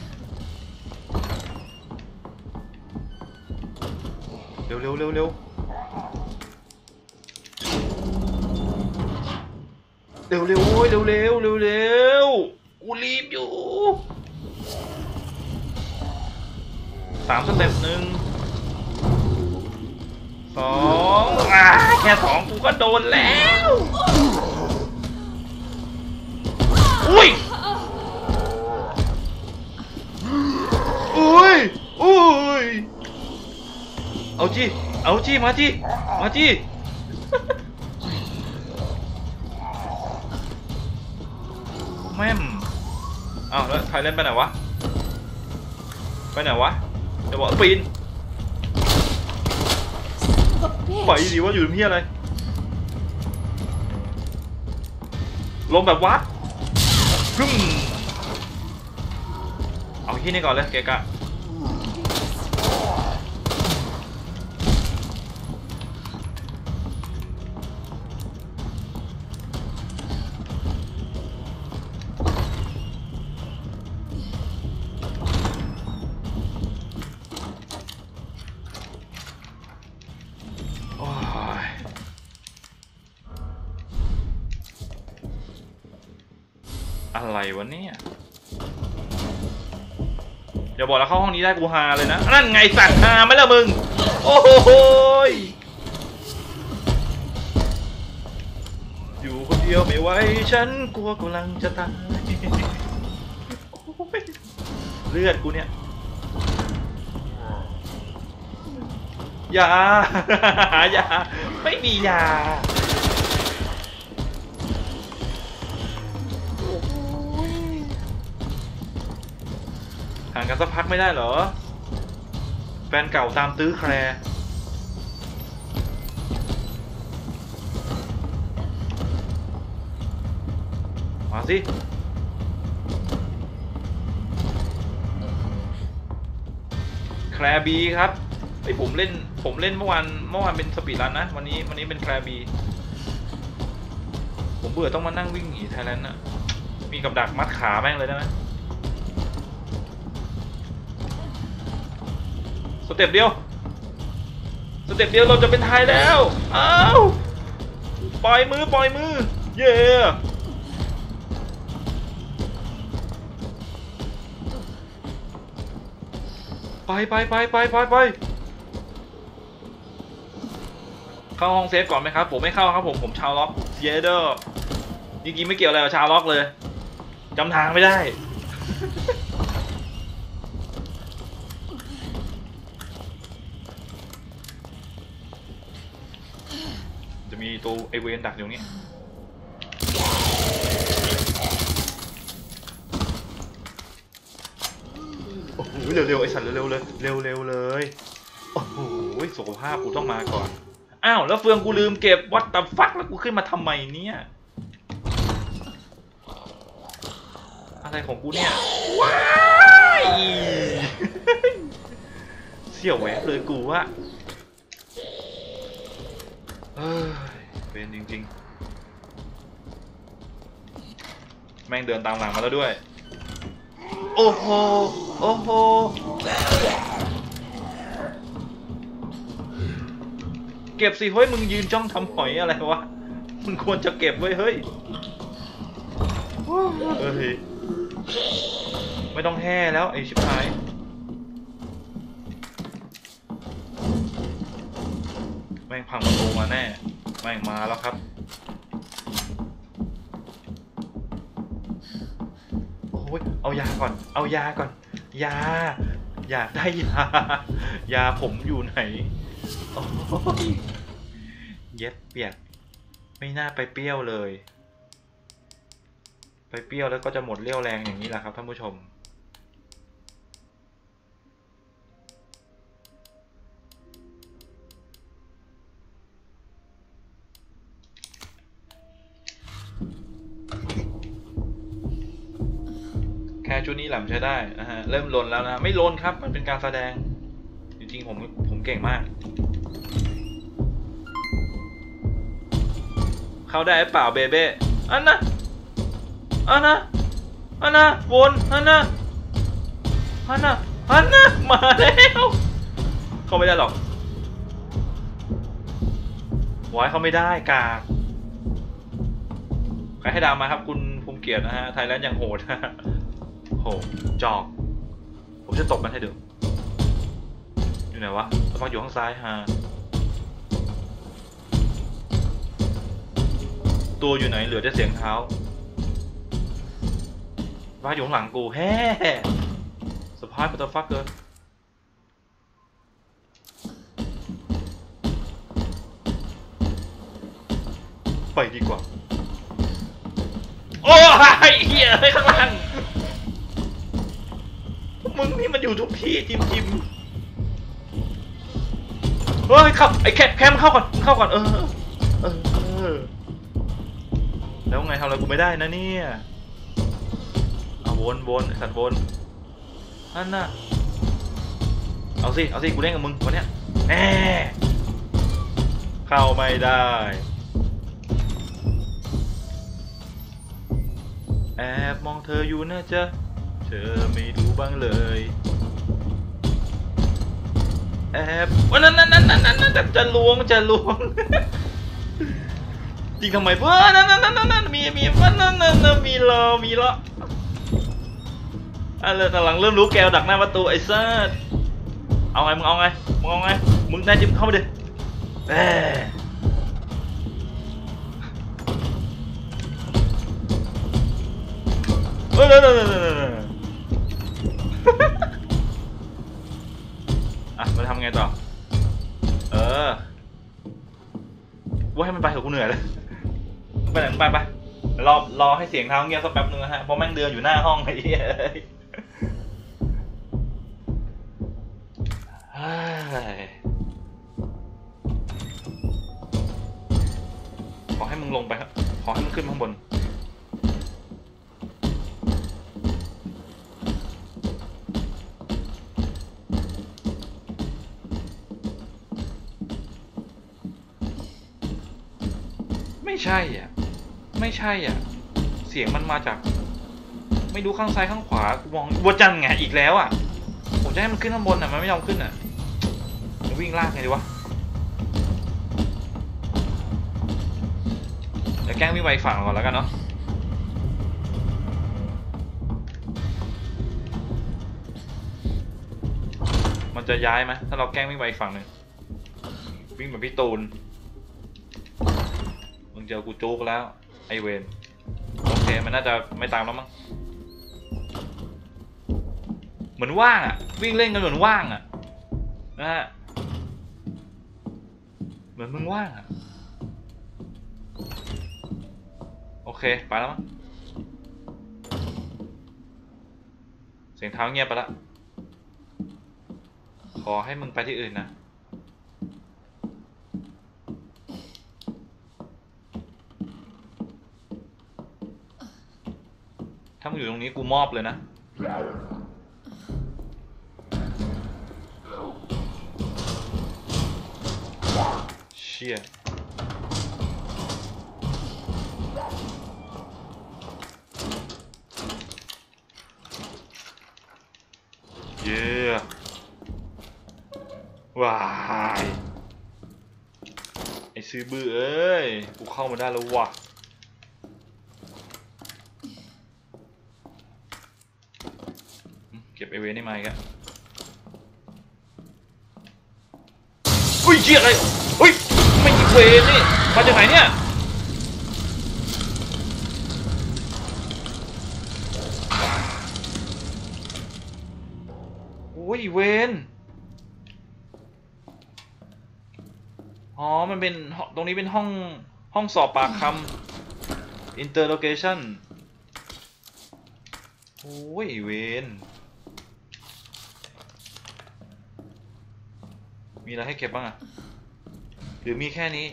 เร็วเร็วเร็วเร็วเร็วเร็วเร็วเร็วเร็วเร็วกูรีบอยู่สามสเต็ปหนึ่งสองอ่ะแค่สองกูก็โดนแล้วอุ้ยอุ้ยอุ้ยเอาจี้เอาจี้มาจี้มาจี้แม่มอ้าวแล้วไทยเล่นไปไหนวะไปไหนวะเดี๋ยวบอกปีนปล่อยดีว่าอยู่ตรงนี้อะไรลงแบบวัดพึ่งเอาที่นี่ก่อนเลยเกะกะอะไรวะเนี่ยเดี๋ยวบอกแล้วเข้าห้องนี้ได้กูฮาเลยนะนั่นไงสัตว์ฮาไหมล่ะมึงโอ้โหยอยู่คนเดียวไม่ไหวฉันกลัวกำลังจะตายเลือดกูเนี่ยยา ยาไม่มียาห่างกันสักพักไม่ได้เหรอแฟนเก่าตามตื้อแคร์มาสิแคร์บีครับไอผมเล่นผมเล่นเมื่อวานเมื่อวานเป็นสปีดรันนะวันนี้วันนี้เป็นแคร์บีผมเบื่อต้องมานั่งวิ่งอีไทยแลนด์นะมีกับดักมัดขาแม่งเลยได้ไหมสเต็ปเดียวสเต็ปเดียวเราจะเป็นไทยแล้วอ้าวปล่อยมือปล่อยมือเย่ไปไปไปไปไปไปเข้าห้องเซฟก่อนไหมครับผมไม่เข้าครับผมผมชาวล็อกเยเดอร์ยิ่งกี้ไม่เกี่ยวอะไรกับชาวล็อกเลยจำทางไม่ได้ มีตัวไอเวนดักอยู่นี่โอ้โหเร็วๆไอสัตว์เร็วๆเลยเร็วๆเลยโอ้โหสุขภาพกูต้องมาก่อนอ้าวแล้วเฟืองกูลืมเก็บวัตถุฟักแล้วกูขึ้นมาทำไมเนี่ยอะไรของกูเนี่ยว้ายเสี่ยวแหวะเลยกูอะเฮ้ยเป็นจริงๆแม่งเดินตามหลังมาแล้วด้วยโอ้โหโอ้โหเก็บสิเฮ้ยมึงยืนจ้องทำหอยอะไรวะมึงควรจะเก็บไว้เฮ้ยเฮ้ยไม่ต้องแห่แล้วไอ้ชิบหายแม่งพังประตูมาแน่แม่งมาแล้วครับ อุ้ยเอายาก่อนเอายาก่อนยาอยากได้ยายาผมอยู่ไหนเย็ดเปียกไม่น่าไปเปรี้ยวเลยไปเปรี้ยวแล้วก็จะหมดเรี่ยวแรงอย่างนี้แหละครับท่านผู้ชมแค่ชุดนี้แหลมใช้ได้นะฮะเริ่มลนแล้วนะไม่ลนครับมันเป็นการแสดงจริงๆผมผมเก่งมากเข้าได้เปล่าเบเบ้อันนะอันนะอันนะวนอันนะอันนะอันนะมาแล้วเข้าไม่ได้หรอกหวยเข้าไม่ได้กากใครให้ดาวมาครับคุณภูมิเกียรตินะฮะไทยแลนด์ยังโหดโอ้จอกผมจะตบมันให้ดูอยู่ไหนวะตะปักอยู่ข้างซ้ายฮะตัวอยู่ไหนเหลือแต่เสียงเท้าว่าอยู่ข้างหลังกูแฮ่สภาพ what the fuck เกินไปดีกว่าโอ้ยเฮียข้างล่างมึงนี่มันอยู่ทุกที่จิมจิมเฮ้ยขับไอ้แคปแคมเข้าก่อนเข้าก่อนเออเออแล้วไงทำอะไรกูไม่ได้นะเนี่ยเอาวนวนไอ้สัตว์วนนั่นน่ะเอาสิเอาสิกูเล่นกับมึงวันเนี้ยแหมเข้าไม่ได้แอบมองเธออยู่นะจ๊ะเธอไม่รู้บ้างเลยแอบวันนั้นนั้นนั้นนั้นนั้นจะล้วงจะล้วงจริงทำไมเพื่อนนั้นนั้นนั้นนั้นมีมีวันนั้นนั้นมีรอมีละอะไรแต่หลังเริ่มรู้แกวดักหน้าประตูไอ้ซ่าเอาไงมึงเอาไงมึงเอาไงมึงได้จิ้มเข้าไปดิเอ๊ะเออเออเออเอออ่ะมาทำไงต่อเออว่าให้มันไปเถอะกูเหนื่อยเลยไปไหนไปไปรอรอให้เสียงเท้าเงียบสักแป๊บนึงนะฮะเพราะแม่งเดือนอยู่หน้าห้องไอ้เหี้ยขอให้มึงลงไปครับขอให้มึงขึ้นข้างบนไม่ใช่อ่ะไม่ใช่อ่ะเสียงมันมาจากไม่ดูข้างซ้ายข้างขวากูมองวัวจันไงอีกแล้วอ่ะผมจะให้มันขึ้นข้างบนอ่ะมันไม่ยอมขึ้นอ่ะวิ่งลากไงดีวะเดี๋ยวแกล้งวิ่งไปฝั่งก่อนแล้วกันเนาะมันจะย้ายไหมถ้าเราแกล้งวิ่งไปฝั่งหนึ่งวิ่งแบบพี่ตูนเจอกูจุกแล้วไอเวนโอเคมันน่าจะไม่ตามแล้วมั้งเหมือนว่างอ่ะวิ่งเล่นกันเหมือนว่างอ่ะนะฮะเหมือนมึงว่างอ่ะโอเคไปแล้วมั้งเสียงเท้าเงียบไปละขอให้มึงไปที่อื่นนะถ้ามึงอยู่ตรงนี้กูมอบเลยนะเชี่ยเย้ว้ายไอ้ซื้อบื้อเอ้ยกูเข้ามาได้แล้ววะเก็บไอเวนได้ไหมครับอุ้ยเจี๊ยอะไรอุ้ยไม่เวนี่มาจากไหนเนี่ย เวนอ๋อมันเป็นตรงนี้เป็นห้องห้องสอบปากคำ interrogation โอ้ยเวนมีอะไรให้เก็บบ้างอะหรือมีแค่นี้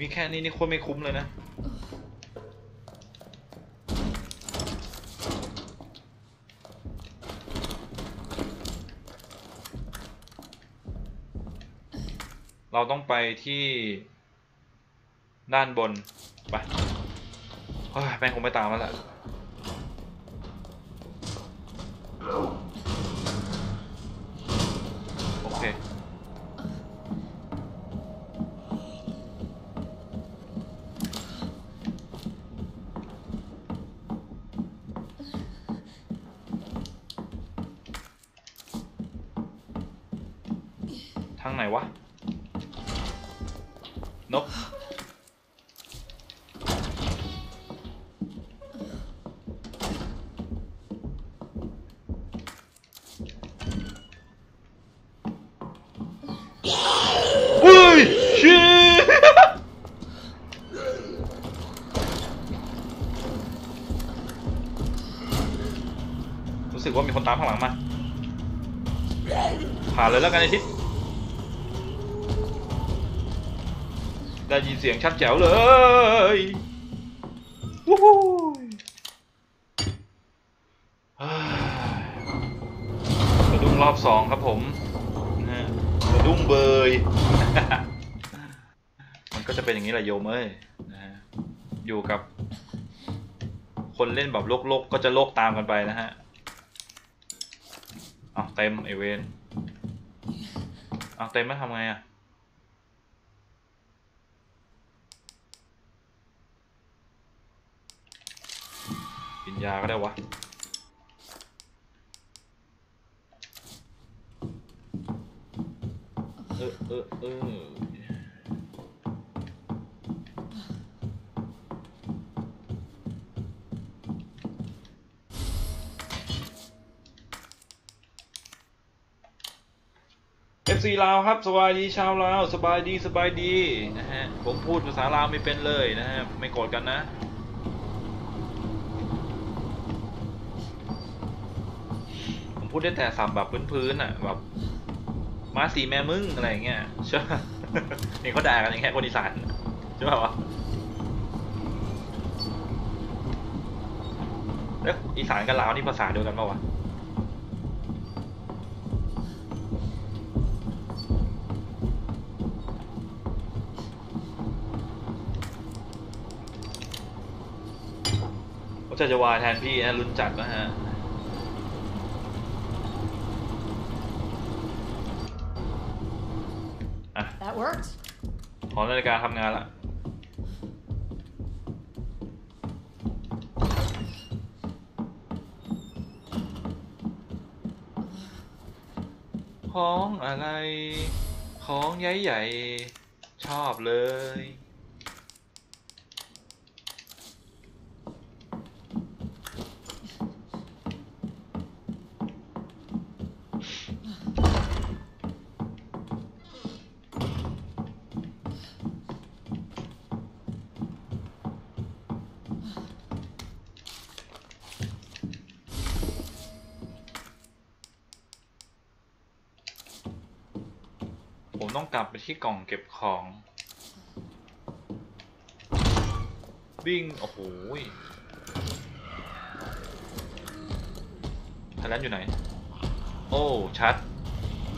มีแค่นี้นี่โคตรไม่คุ้มเลยนะเราต้องไปที่ด้านบนไปเฮ้ยแม่งคงไปตามมันแหละโอเคทางไหนวะนกเฮ้ยชิรู้สึกว่ามีคนตามข้างหลังมาผ่านเลยแล้วกันไอ้ทิศได้ยินเสียงชัดแจ๋วเลยวู้ฮู้กระดุ้งรอบสองครับผมกระดุ้งเบยมันก็จะเป็นอย่างนี้แหละโยมเอ้ยนะฮะอยู่กับคนเล่นแบบโลกโลกก็จะโลกตามกันไปนะฮะเอาเต็มไอเวนเอาเต็มไม่ทำไงอะกินยาก็ได้วะเออเออเออเอฟซีลาวครับสบายดีชาวลาวสบายดีสบายดีนะฮะผมพูดภาษาลาวไม่เป็นเลยนะฮะไม่โกรธกันนะพูดได้แต่สับแบบพื้นๆอ่ะแบบมาสีแม่มึงอะไรอย่างเงี้ยใช่เนี่ยเขาด่ากันอย่างเงี้ยคนอีสานใช่ป่าวะแล้วอีสานกับลาวนี่ภาษาเดียวกันป่าวะเขาจะจะวายแทนพี่นะลุ้นจัดนะฮะของนาฬิกาทำงานละของอะไรของใหญ่ๆชอบเลยต้องกลับไปที่กล่องเก็บของวิ่งโอ้โหทะเลนอยู่ไหนโอ้ชัด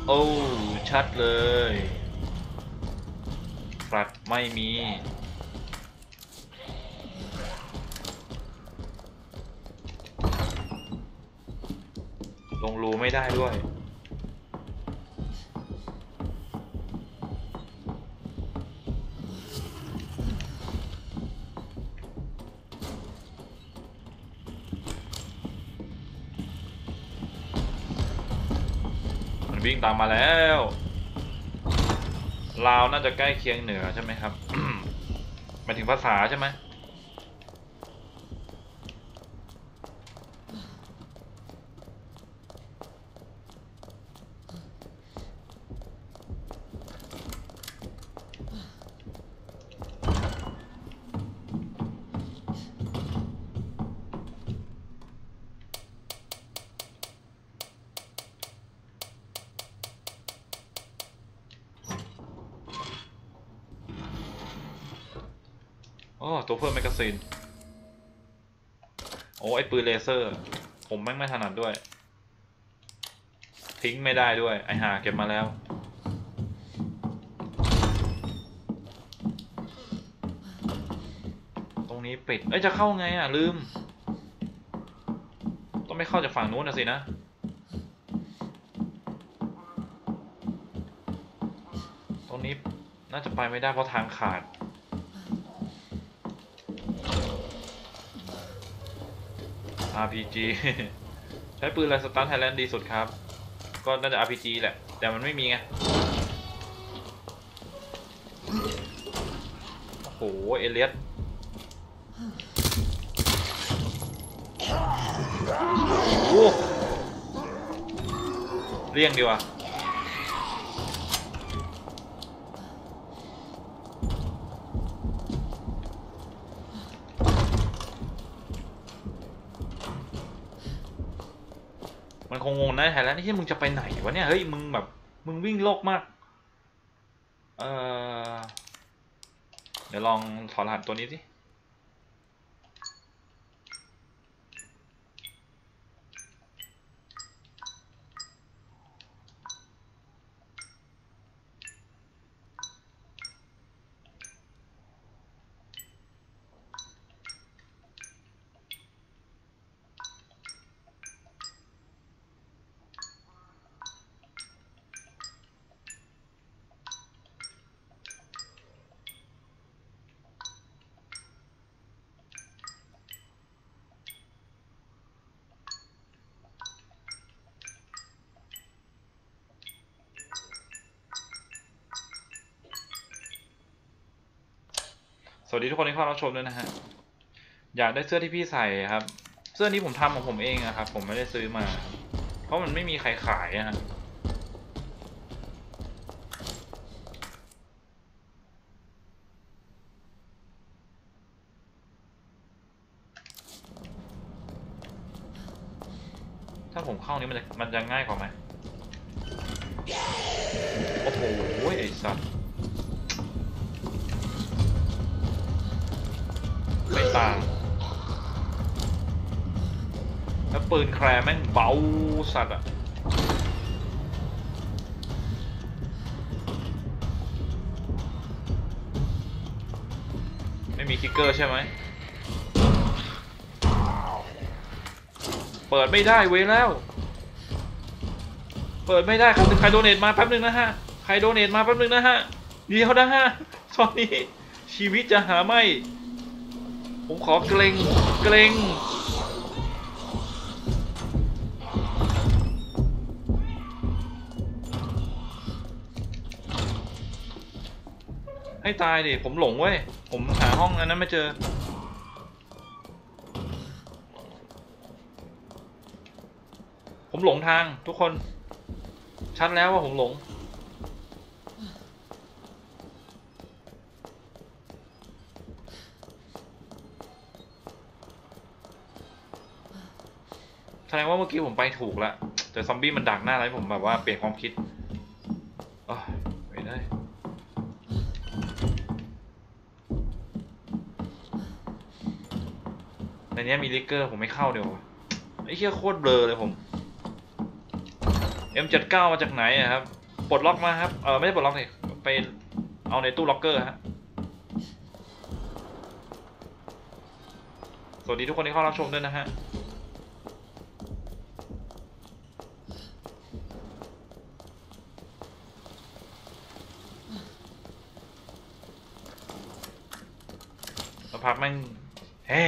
โอ้ชัดเลยปลัดไม่มีลงรูไม่ได้ด้วยวิ่งตามมาแล้วลาวน่าจะใกล้เคียงเหนือใช่ไหมครับ หมายถึงภาษาใช่ไหม อ๋อตัวเพิ่มแมกกาซีนโอ้ไอปืนเลเซอร์ผมแม่งไม่ถนัดด้วยทิ้งไม่ได้ด้วยไอหาเก็บมาแล้วตรงนี้ปิดเอ้ยจะเข้าไงอ่ะลืมต้องไม่เข้าจากฝั่งนู้นนะสินะตรงนี้น่าจะไปไม่ได้เพราะทางขาดอาร์ พี จี ใช้ปืนไรสตันไทยแลนด์ดีสุดครับก็น่าจะ อาร์ พี จี แหละแต่มันไม่มีไงโอ้โหเอเลียสโอ้เรียงดีว่ะคงงงนะไทยแลนด์ที่มึงจะไปไหนวะเนี่ยเฮ้ยมึงแบบมึงวิ่งโลกมากเออเดี๋ยวลองถอดรหัสตัวนี้สิสวัสดีทุกคนที่เข้ารับชมด้วยนะฮะอยากได้เสื้อที่พี่ใส่ครับเสื้อนี้ผมทำของผมเองอะครับผมไม่ได้ซื้อมาเพราะมันไม่มีใครขายอะฮะถ้าผมเข้านี้มันจะมันจะง่ายกว่าไหมโอ้โหไอ้สัสต่างแล้วปืนแคร์แม่งเบาสัตว์อะไม่มีคิกเกอร์ใช่ไหมเปิดไม่ได้เว้ยแล้วเปิดไม่ได้ครับใครโดเนทมาแป๊บนึงนะฮะใครโดเนทมาแป๊บนึงนะฮะเดี๋ยวนะฮะตอนนี้ชีวิตจะหาไม่ผมขอเกรงเกรงให้ตายดิผมหลงเว้ยผมหาห้องอันนั้นไม่เจอผมหลงทางทุกคนชัดแล้วว่าผมหลงแสดงว่าเมื่อกี้ผมไปถูกแล้วแต่ซอมบี้มันดักหน้าอะไรผมแบบว่าเปลี่ยนความคิดอ๋อไปได้ในนี้มีลิกเกอร์ผมไม่เข้าเดี๋ยวไอ้เหี้ยโคตรเบลอเลยผม เอ็ม เจ็ดสิบเก้า มาจากไหนอะครับปลดล็อกมาครับเออไม่ได้ปลดล็อกเลยไปเอาในตู้ล็อกเกอร์ฮะสวัสดีทุกคนที่เข้ารับชมด้วยนะฮะพักแม่งแฮ่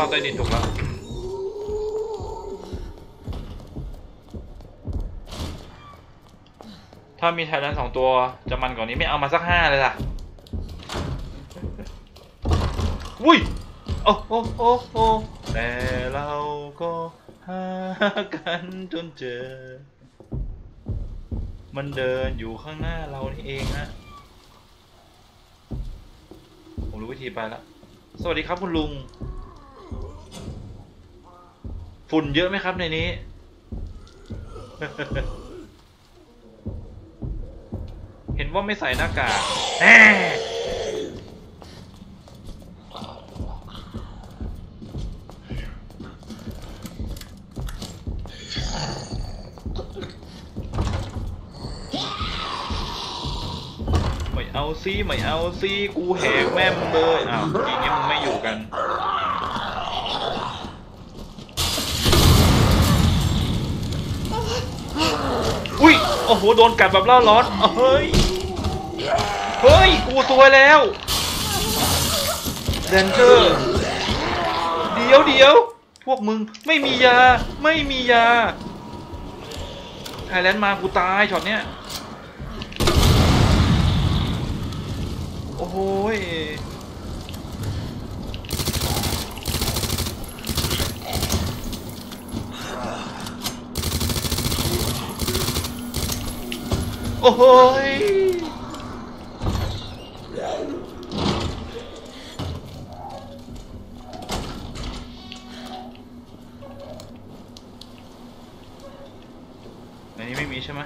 เข้าใต้ดินถูกแล้วถ้ามีไทยแลนด์สองตัวจะมันกว่านี้ไม่เอามาสักห้าเลยล่ะ Woi! Oh oh oh oh.แต่เราก็หากันจนเจอมันเดินอยู่ข้างหน้าเรานี่เองฮะผมรู้วิธีไปแล้วสวัสดีครับคุณลุงฝุ่นเยอะไหมครับในนี้ เห็นว่าไม่ใส่หน้ากากแหมซีไม่เอาซีกูแหกแม่มึงเลยอ้าวทีนี้มึงไม่อยู่กันอุ้ยโอ้โหโดนกัดแบบเล่าร้อนเฮ้ยเฮ้ยกูซวยแล้วเดนเจอร์เดี๋ยวเดี๋ยวพวกมึงไม่มียาไม่มียาไทยแลนด์มากูตายช็อตเนี้ยโอ้โหโอ้โหอันนี้ไม่มีใช่ไหม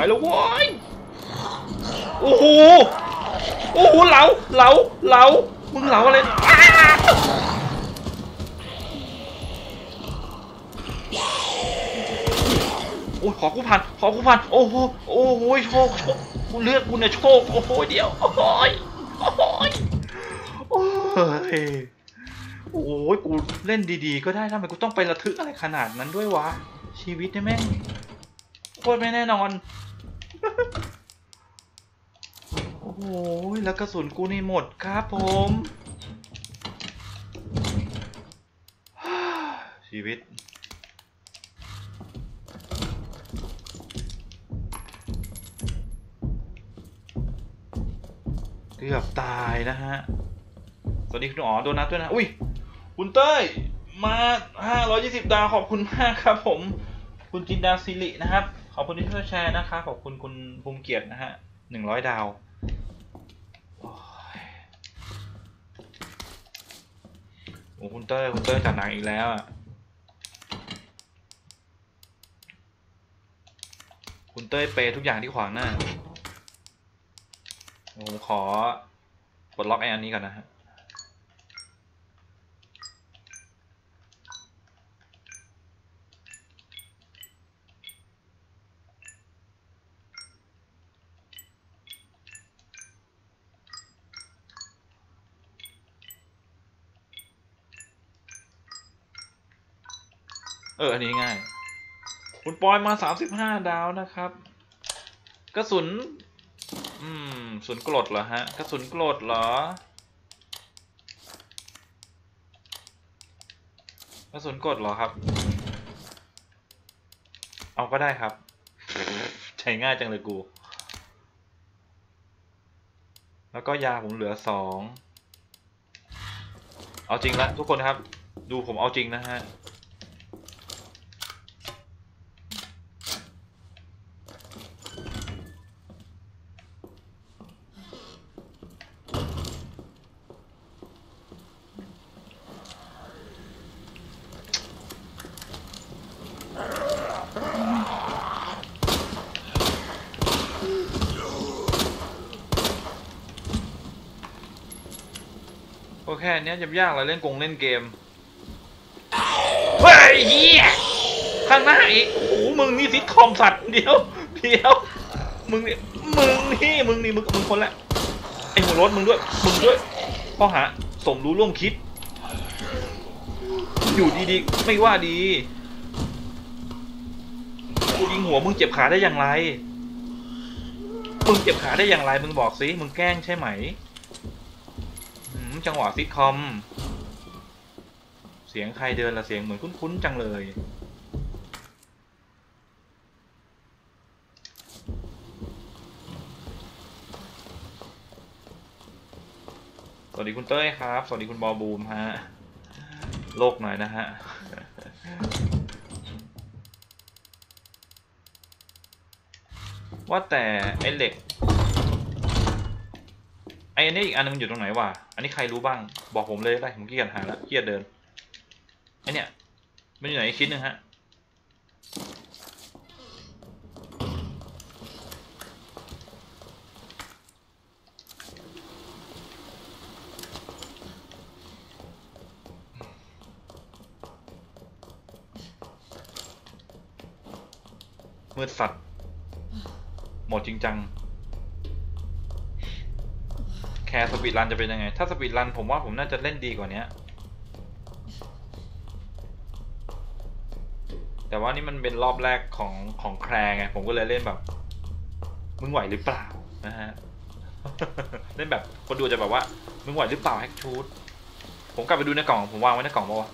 ไปแล้วว้ายโอ้โหโอ้โหเหลาเหลาเหลามึงเหลาอะไรโอ้ยขอกูผ่านขอกูผ่านโอ้โหโอ้โหโชคโชคกูเลือกกูเนี่ยโชคโอ้โหเดียวโอ้โหโอ้โหโอ้โหกูเล่นดีๆก็ได้ทำไมกูต้องไประทึกอะไรขนาดนั้นด้วยวะชีวิตเนี่ยแม่งโคตรไม่แน่นอนโอ้โหแล้วกระสุนกูนี่หมดครับผมชีวิตเกือบตายนะฮะสวัสดีคุณอ๋อโดนัทด้วยนะอุ้ยคุณเต้ยมาห้าร้อยยี่สิบดาวขอบคุณมากครับผมคุณจินดาศิรินะครับขอบคุณที่ช่วยแชร์นะครับขอบคุณคุณภูมิเกียรตินะฮะหนึ่งร้อยดาวโอ้คุณเต้ยคุณเต้ยจัดหนักอีกแล้วอ่ะคุณเต้ยเปย์ทุกอย่างที่ขวางหน้าผมขอปลดล็อกไอ้อันนี้ก่อนนะฮะเอออันนี้ง่ายคุณปอยมาสามสิบห้าดาวนะครับกระสุนอืมกระสุนกรดเหรอฮะกระสุนกรดเหรอกระสุนกรดเหรอครับเอาก็ได้ครับใช้ง่ายจังเลยกูแล้วก็ยาผมเหลือสองเอาจริงละทุกคนครับดูผมเอาจริงนะฮะแค่นี้จะยากเลยเล่นกงเล่นเกมเฮ้ยข้างหน้าอีกโอ้มึงนี่ซิทคอมสัตว์เดี๋ยวเดี๋ยวมึงนี่มึงนี่มึงนี่มึงมึงคนละไอหัวรถมึงด้วยมึงด้วยข้อหาสมรู้ร่วมคิดอยู่ดีๆไม่ว่าดีกูยิงหัวมึงเจ็บขาได้อย่างไรมึงเจ็บขาได้อย่างไรมึงบอกสิมึงแกล้งใช่ไหมจังหวะซิทคอม เสียงใครเดินละเสียงเหมือนคุ้นๆจังเลยสวัสดีคุณเต้ยครับสวัสดีคุณบอบูมฮะโลกหน่อยนะฮะว่าแต่ไอ้เหล็กไอ้อันนี้อีกอันนึงมันอยู่ตรงไหนวะอันนี้ใครรู้บ้างบอกผมเลยได้ผมเกียดหาละเกียดเดินไอ้เนี่ยมันอยู่ไหนชิ้นนึงฮะมืดสัตว์หมดจริงจังแคร์สปีดรันจะเป็นยังไงถ้าสปีดรันผมว่าผมน่าจะเล่นดีกว่านี้แต่ว่านี่มันเป็นรอบแรกของของแคร์ไงผมก็เลยเล่นแบบมึงไหวหรือเปล่านะฮะ เล่นแบบคนดูจะแบบว่ามึงไหวหรือเปล่าแฮกชูดผมกลับไปดูในกล่องผมวางไว้ในกล่องป่ะ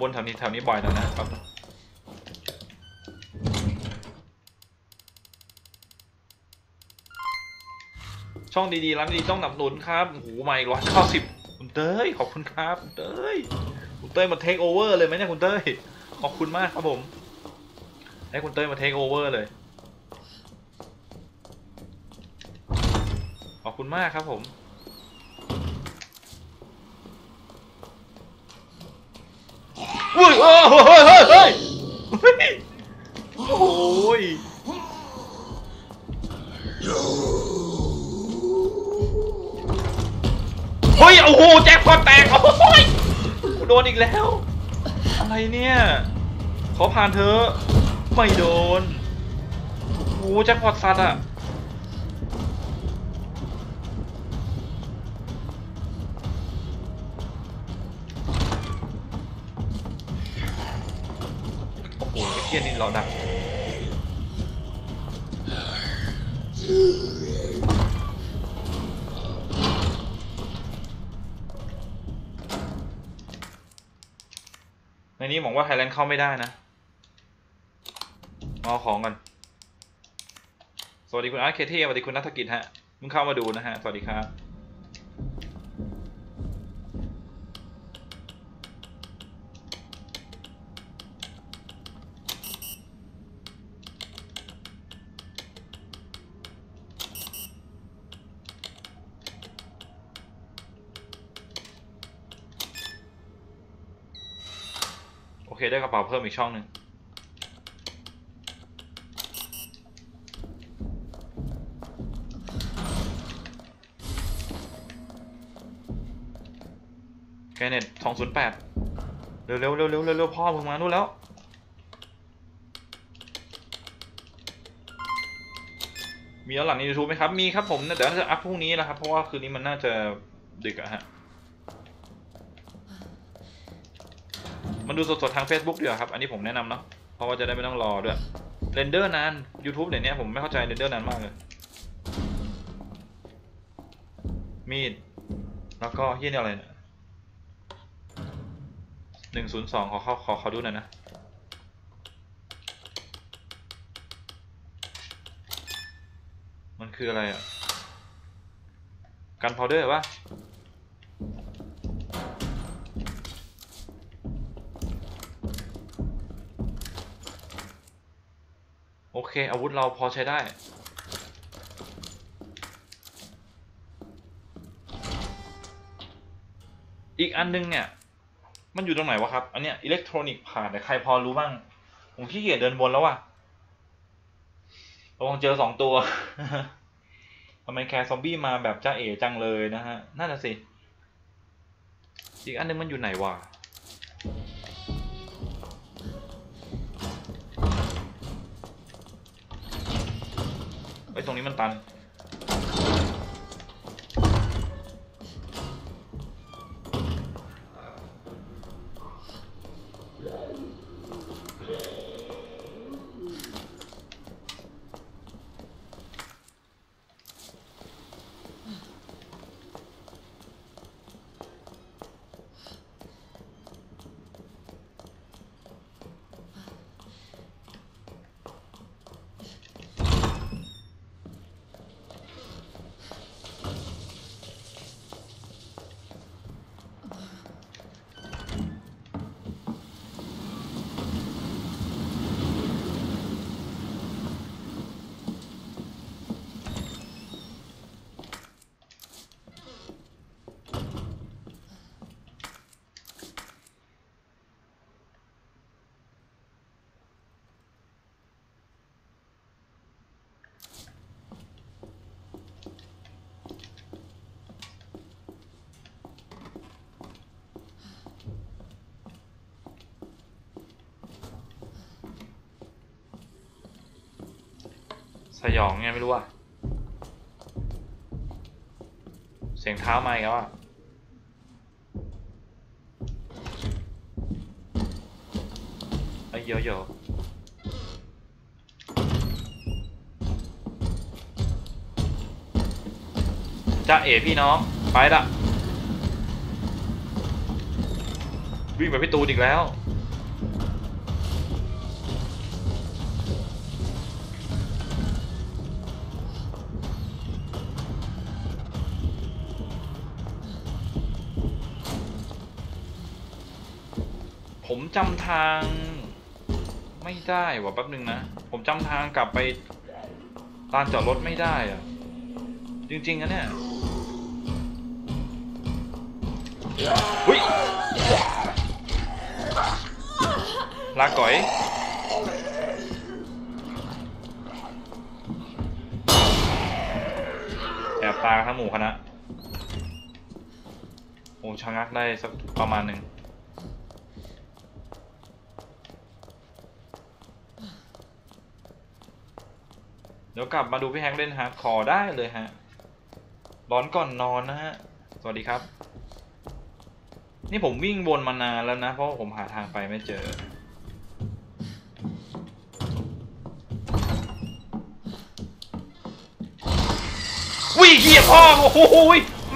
บนแถวนี้แถวนี้บ่อยแล้วนะครับช่องดีๆร้านดีต้องหนับหนุนครับหูใหม่ร้อยเก้าสิบคุณเต้ยขอบคุณครับคุณเต้ยคุณเต้ยมาเทคโอเวอร์เลยไหมเนี่ยคุณเต้ยขอบคุณมากครับผมให้คุณเต้ยมาเทคโอเวอร์เลยขอบคุณมากครับผมอุ้ยโอ้โหเฮ้ยเฮ้ยโอ้ยเฮ้ยโอ้โหแจ็คพอตแตกโอ้ยโดนอีกแล้วอะไรเนี่ยขอผ่านเธอไม่โดนโอ้โหแจ็คพอตสัตว์อะนี่เราดักในนี้บอกว่าไทยแลนด์เข้าไม่ได้นะเอาของกันสวัสดีคุณอาร์ตเคที่สวัสดีคุณนัทกิจฮะมึงเข้ามาดูนะฮะสวัสดีครับโอเคได้กระเป๋าเพิ่มอีกช่องหนึ่งแกเน็ตสองศูนย์แปดเร็วเร็วเร็วเร็วเร็วพ่อมึงมานู่นแล้วมีแล้วหลังใน ยูทูบ ไหมครับมีครับผมแต่น่าจะอัพพรุ่งนี้นะครับเพราะว่าคืนนี้มันน่าจะดึกอะฮะมันดูสดๆทาง เฟซบุ๊ก ดีกว่าครับอันนี้ผมแนะนำเนาะเพราะว่าจะได้ไม่ต้องรอด้วยเรนเดอร์นาน ยูทูบ เดี๋ยวนี้ผมไม่เข้าใจเรนเดอร์นานมากเลยมีดแล้วก็เฮี้ยนี่อะไรเนี่ยหนึ่งศูนย์สองขอเข้าขอเขาดูหน่อยนะมันคืออะไรอ่ะกันพาวเดอร์วะโอเคอาวุธเราพอใช้ได้อีกอันนึงเนี่ยมันอยู่ตรงไหนวะครับอันเนี้ยอิเล็กทรอนิกส์ผ่านแต่ใครพอรู้บ้างผมขี้เกียจเดินวนแล้วว่ะระวังเจอสองตัว ทำไมแคร์ซอมบี้มาแบบจ้าเอ๋จังเลยนะฮะน่าจะสิอีกอันนึงมันอยู่ไหนวะไอ้ตรงนี้มันตัน สยองไงไม่รู้อะเสียงเท้ามาอีกแล้วอะไอ้โยโย่จ้าเอ๋พี่น้องไปละวิ่งไปพี่ตูนอีกแล้วผมจำทางไม่ได้ว่ะแป๊บนึงนะผมจำทางกลับไปลานจอดรถไม่ได้อะจริงๆนะเนี่ยเฮ้ยลาก่อยแอบตาทั้งหมู่คณะโอ้ชะงักได้สักประมาณหนึ่งเดี๋ยวกลับมาดูพี่แฮงเล่นฮาร์ดคอร์ได้เลยฮะร้อนก่อนนอนนะฮะสวัสดีครับนี่ผมวิ่งวนมานานแล้วนะเพราะผมหาทางไปไม่เจอวิ่งเหี้ยพ่อโอ้โห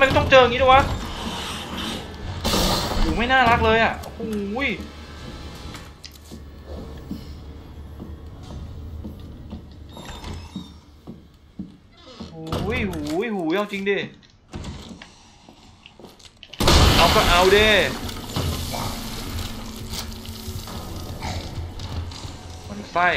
มันต้องเจออย่างนี้ด้วยวะอยู่ไม่น่ารักเลยอ่ะโอ้ยหูยหูยหูยเอาจริงดิเอาก็เอาดิมันไส้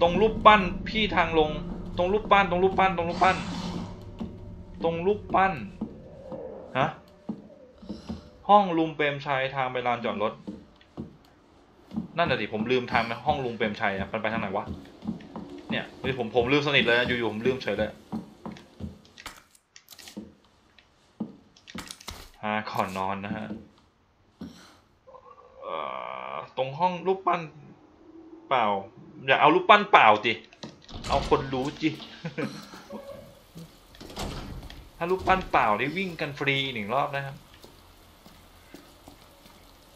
ตรงรูปปั้นพี่ทางลงตรงรูปปั้นตรงรูปปั้นตรงรูปปั้นตรงรูปปั้นฮะห้องลุงเปรมชัยทางไปลานจอดรถนั่นน่ะดิผมลืมทางไปห้องลุงเปรมชัยอ่ะมันไปทางไหนวะเนี่ยผมผมลืมสนิทเลยอยู่ๆผมลืมเฉยเลยหาขอนอนนะฮะตรงห้องรูปปั้นเปล่าอย่าเอารูปปั้นเปล่าจิเอาคนรู้จิถ้ารูปปั้นเปล่าได้วิ่งกันฟรีหนึ่งรอบนะครับ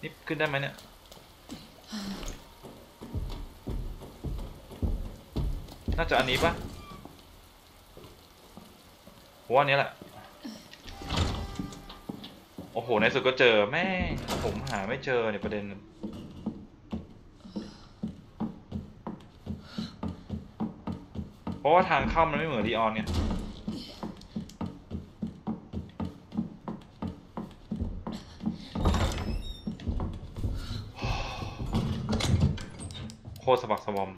นี่ขึ้นได้ไหมเนี่ยน่าจะอันนี้ปะว่าอันนี้แหละโอ้โหในสุดก็เจอแม่ผมหาไม่เจอเนี่ยประเด็นเพราะว่าทางเข้ามันไม่เหมือนรีออนเนี่ยโคตรสะบักสะบอม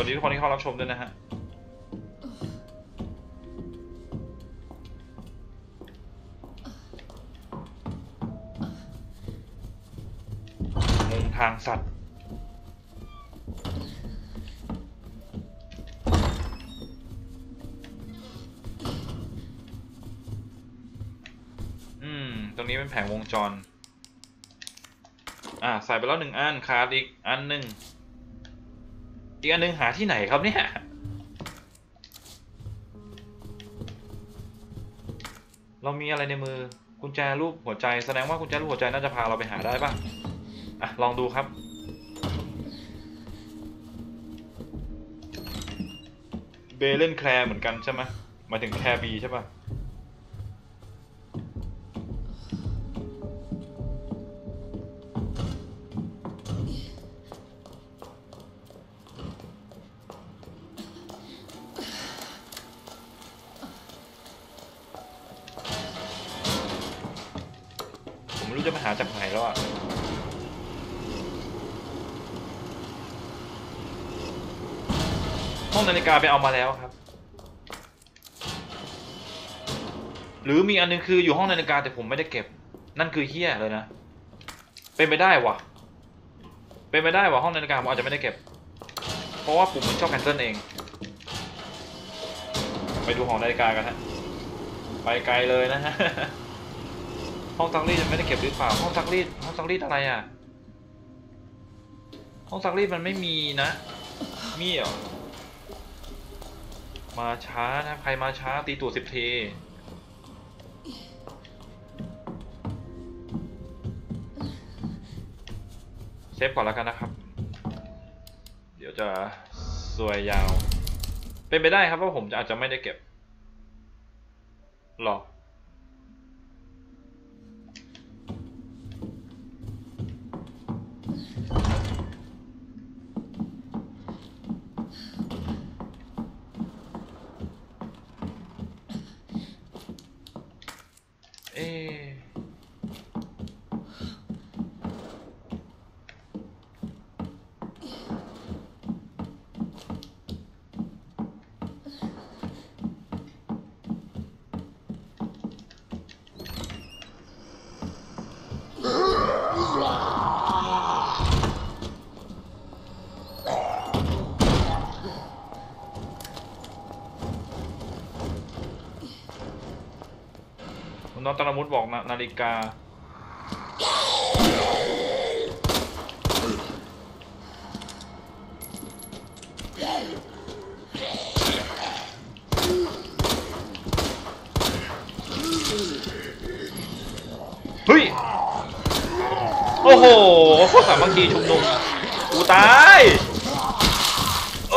สวัสดีทุกคนที่เข้ารับชมด้วยนะฮะงงทางสัตว์อืมตรงนี้เป็นแผงวงจรอ่าใส่ไปแล้วหนึ่งอันขาดอีกอันหนึ่งอีกอันหนึ่งหาที่ไหนครับเนี่ยเรามีอะไรในมือกุญแจรูปหัวใจแสดงว่ากุญแจรูปหัวใจน่าจะพาเราไปหาได้ป่ะอ่ะลองดูครับเบเล่นแคลร์เหมือนกันใช่ไหมมาถึงแคลร์บีใช่ป่ะจากไหนแล้วอ่ะห้องนาฬิกาไปเอามาแล้วครับหรือมีอันนึงคืออยู่ห้องนาฬิกาแต่ผมไม่ได้เก็บนั่นคือเหี้ยเลยนะเป็นไปได้วะเป็นไปได้วะห้องนาฬิกาผมอาจจะไม่ได้เก็บเพราะว่าปุ่มมันชอบแคนเซิลเองไปดูห้องนาฬิกากันฮะไป ไปไกลเลยนะฮะห้องซักรีดยังไม่ได้เก็บหรือเปล่าห้องซักรีดห้องซักรีดอะไรอ่ะห้องซักรีดมันไม่มีนะมีเหรอมาช้านะใครมาช้าตีตัวสิบทีเซฟก่อนแล้วกันนะครับเดี๋ยวจะสวยยาวเป็นไปได้ครับว่าผมอาจจะไม่ได้เก็บหรอเอ๊น้องตะละมุดบอกนาฬิกาเฮ้ยโอ้โหสามัคคีชุมนุมกูตายเอ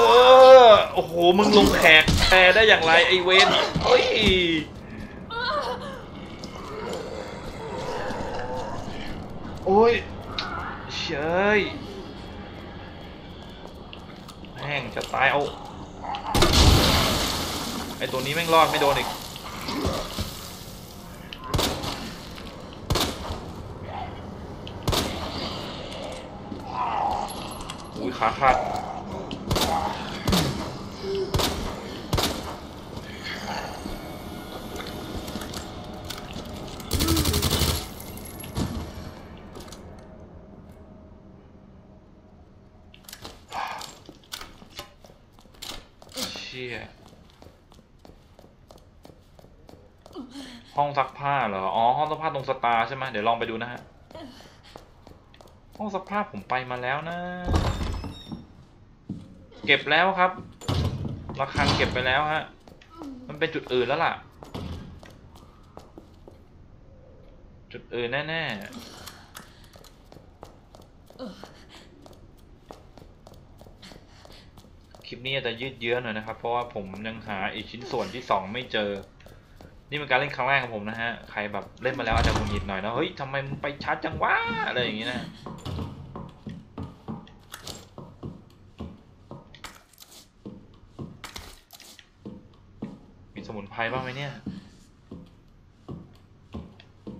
อโอ้โหมึงลงแขกแปลได้อย่างไรไอเวนเฮ้ยโอ้ยเฉยแม่งจะตายเอาไอตัวนี้แม่งรอดไม่โดนอีกอุ้ยขาขาดห้องซักผ้าเหรออ๋อห้องซักผ้าตรงสตาร์ใช่ไหมเดี๋ยวลองไปดูนะฮะห้องซักผ้าผมไปมาแล้วนะเก็บแล้วครับระฆังเก็บไปแล้วฮะมันเป็นจุดอื่นแล้วล่ะจุดอื่นแน่ๆคลิปนี้อาจจะยืดเยื้อหน่อยนะครับเพราะว่าผมยังหาอีกชิ้นส่วนที่สองไม่เจอนี่เป็นการเล่นครั้งแรกของผมนะฮะใครแบบเล่นมาแล้วอาจจะหงุดหงิดหน่อยนะเฮ้ยทำไมมึงไปชัดจังวะอะไรอย่างงี้นะมีสมุนไพรบ้างไหมเนี่ย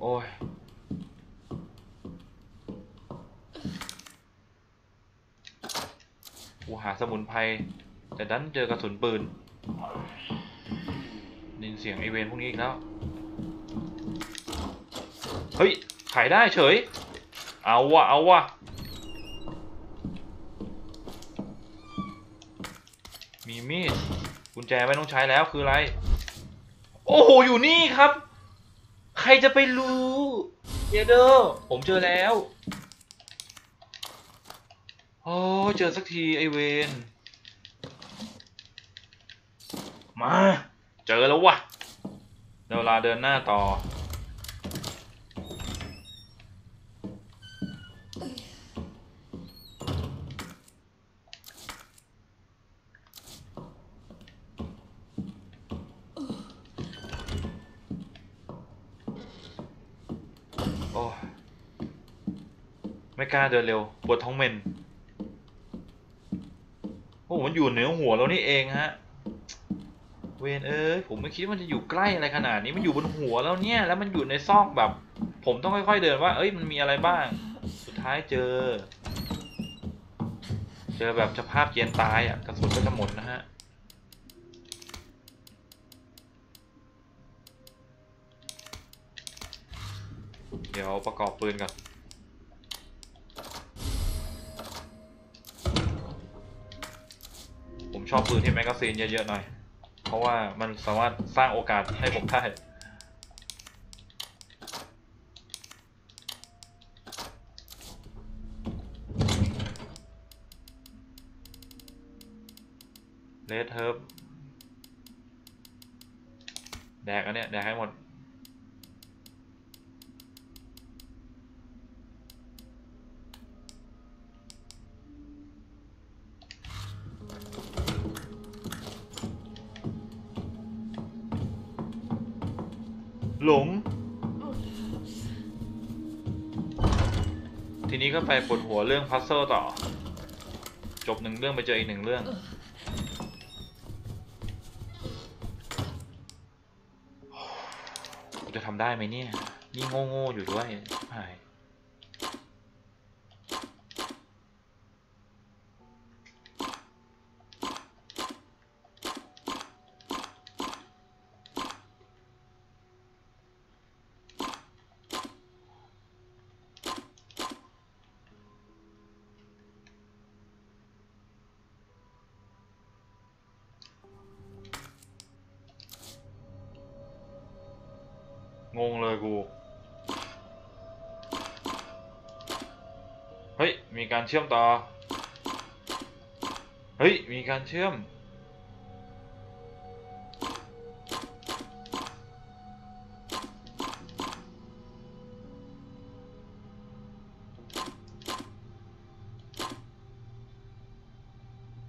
โอ้ยกูหาสมุนไพรแต่ดันเจอกระสุนปืนนินเสียงไอเวนพวกนี้อีกแล้วเฮ้ยขายได้เฉยเอาวะเอาวะมีมีดกุญแจไม่ต้องใช้แล้วคืออะไรโอ้โหอยู่นี่ครับใครจะไปรู้เยเดอร์ผมเจอแล้วโอ้เจอสักทีไอเวนมาเจอแล้ววะเดี๋ยวเวลาเดินหน้าต่อโอ้ไม่กล้าเดินเร็วปวดท้องเมนโอ้มันอยู่เหนือหัวเรานี่เองฮะเวนเอ้ยผมไม่คิดว่ามันจะอยู่ใกล้อะไรขนาดนี้มันอยู่บนหัวแล้วเนี่ยแล้วมันอยู่ในซอกแบบผมต้องค่อยๆเดินว่าเอ้ยมันมีอะไรบ้างสุดท้ายเจอเจอแบบสภาพเย็นตายอ่ะกระสุนก็จะหมดนะฮะเดี๋ยวประกอบปืนก่อนผมชอบปืนที่แมกกาซีนเยอะๆหน่อยเพราะว่ามันสามารถสร้างโอกาสให้ผมได้ เลดเฮิร์บแดกอันเนี้ยแดกให้หมดหลงทีนี้ก็ไปปวดหัวเรื่องพัซเซิลต่อจบหนึ่งเรื่องไปเจออีกหนึ่งเรื่องจะทำได้ไหมเนี่ยนี่โง่ๆอยู่ด้วยหายงงเลยกูเฮ้ยมีการเชื่อมต่อเฮ้ยมีการเชื่อม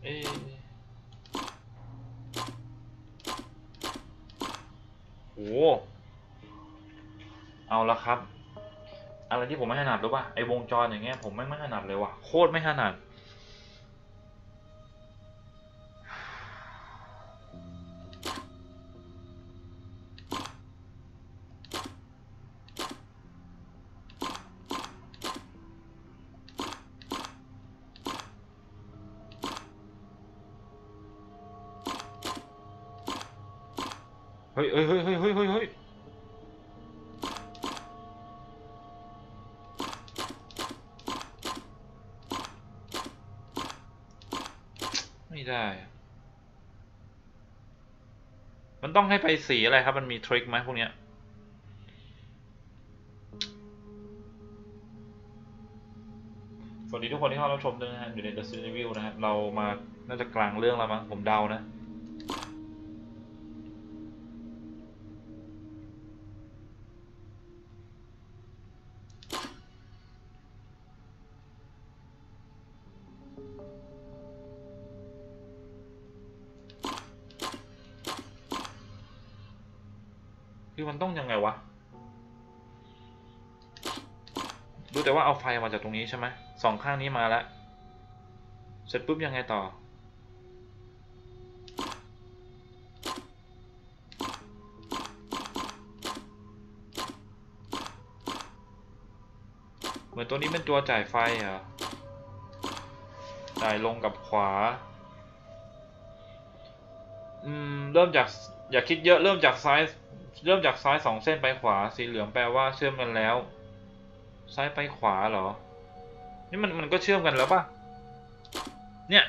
เอ๊ะโอ้เอาละครับอะไรที่ผมไม่ถนัดรู้ป่ะไอ้วงจรอย่างเงี้ยผมไม่ไม่ถนัดเลยว่ะโคตรไม่ถนัดเฮ้ยเฮ้ยเฮ้ยเฮ้ยเฮ้ยเฮ้ยได้มันต้องให้ไปสีอะไรครับมันมีทริคไหมพวกเนี้ยสวัสดีทุกคนที่เข้ารับชมด้วยนะฮะอยู่ใน Resident Evil นะฮะเรามาน่าจะกลางเรื่องแล้วมั้งผมเดานะมันต้องยังไงวะดูแต่ว่าเอาไฟมาจากตรงนี้ใช่ไหมสองข้างนี้มาแล้วเสร็จปุ๊บยังไงต่อเหมือนตัวนี้เป็นตัวจ่ายไฟเหรอจ่ายลงกับขวาอืมเริ่มจากอย่าคิดเยอะเริ่มจากซ้ายเริ่มจากซ้ายสองเส้นไปขวาสีเหลืองแปลว่าเชื่อมกันแล้วซ้ายไปขวาเหรอนี่มันมันก็เชื่อมกันแล้วป่ะเนี่ย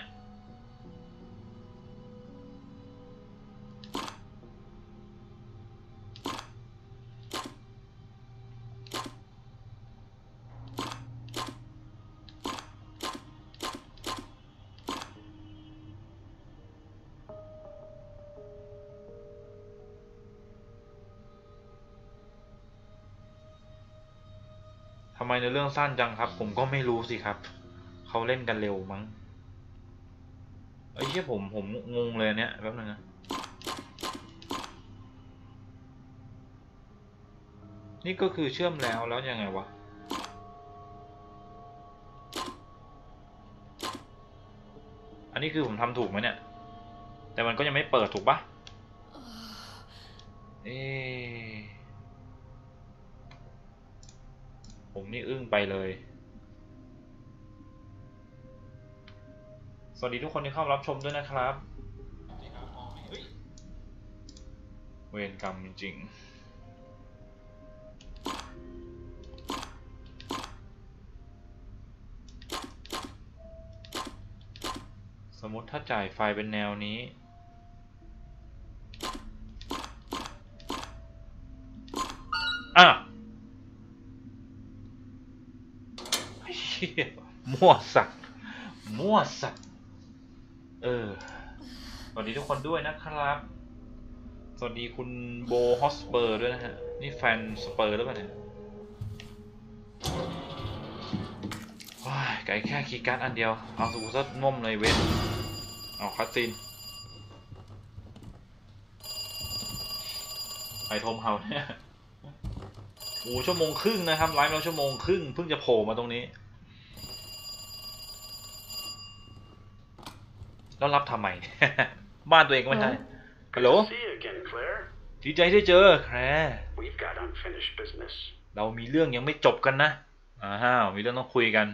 ทำไมในเรื่องสั้นจังครับผมก็ไม่รู้สิครับเขาเล่นกันเร็วมั้งไอ้เหี้ยผมผมงงเลยเนี่ยแป๊บนึงนะนี่ก็คือเชื่อมแล้วแล้วยังไงวะอันนี้คือผมทำถูกไหมเนี่ยแต่มันก็ยังไม่เปิดถูกปะเอ๊ผมนี่อึ้งไปเลยสวัสดีทุกคนที่เข้ารับชมด้วยนะครับเวรกรรมจริงๆสมมติถ้าจ่ายไฟเป็นแนวนี้อ่ะมั่วสักมั่วสักเออ สวัสดีทุกคนด้วยนะครับสวัสดีคุณโบฮอสเปอร์ด้วยนะฮะนี่แฟนสเปอร์หรือเปล่าเนี่ยว้ายไก่แค่คีย์การ์ดอันเดียวเอาสูตรน่มเลยเว้นเอาคัตซินไปโทมเฮาเนี่ยโอ้ชั่วโมงครึ่งนะครับไลฟ์เราชั่วโมงครึ่งเพิ่งจะโผล่มาตรงนี้แล้วรับทำไม บ้านตัวเองก็ไม่ได้ฮัลโหลดีใจที่เจอแคลร์เรามีเรื่องยังไม่จบกันนะอ้าวมีเรื่องต้องคุยกัน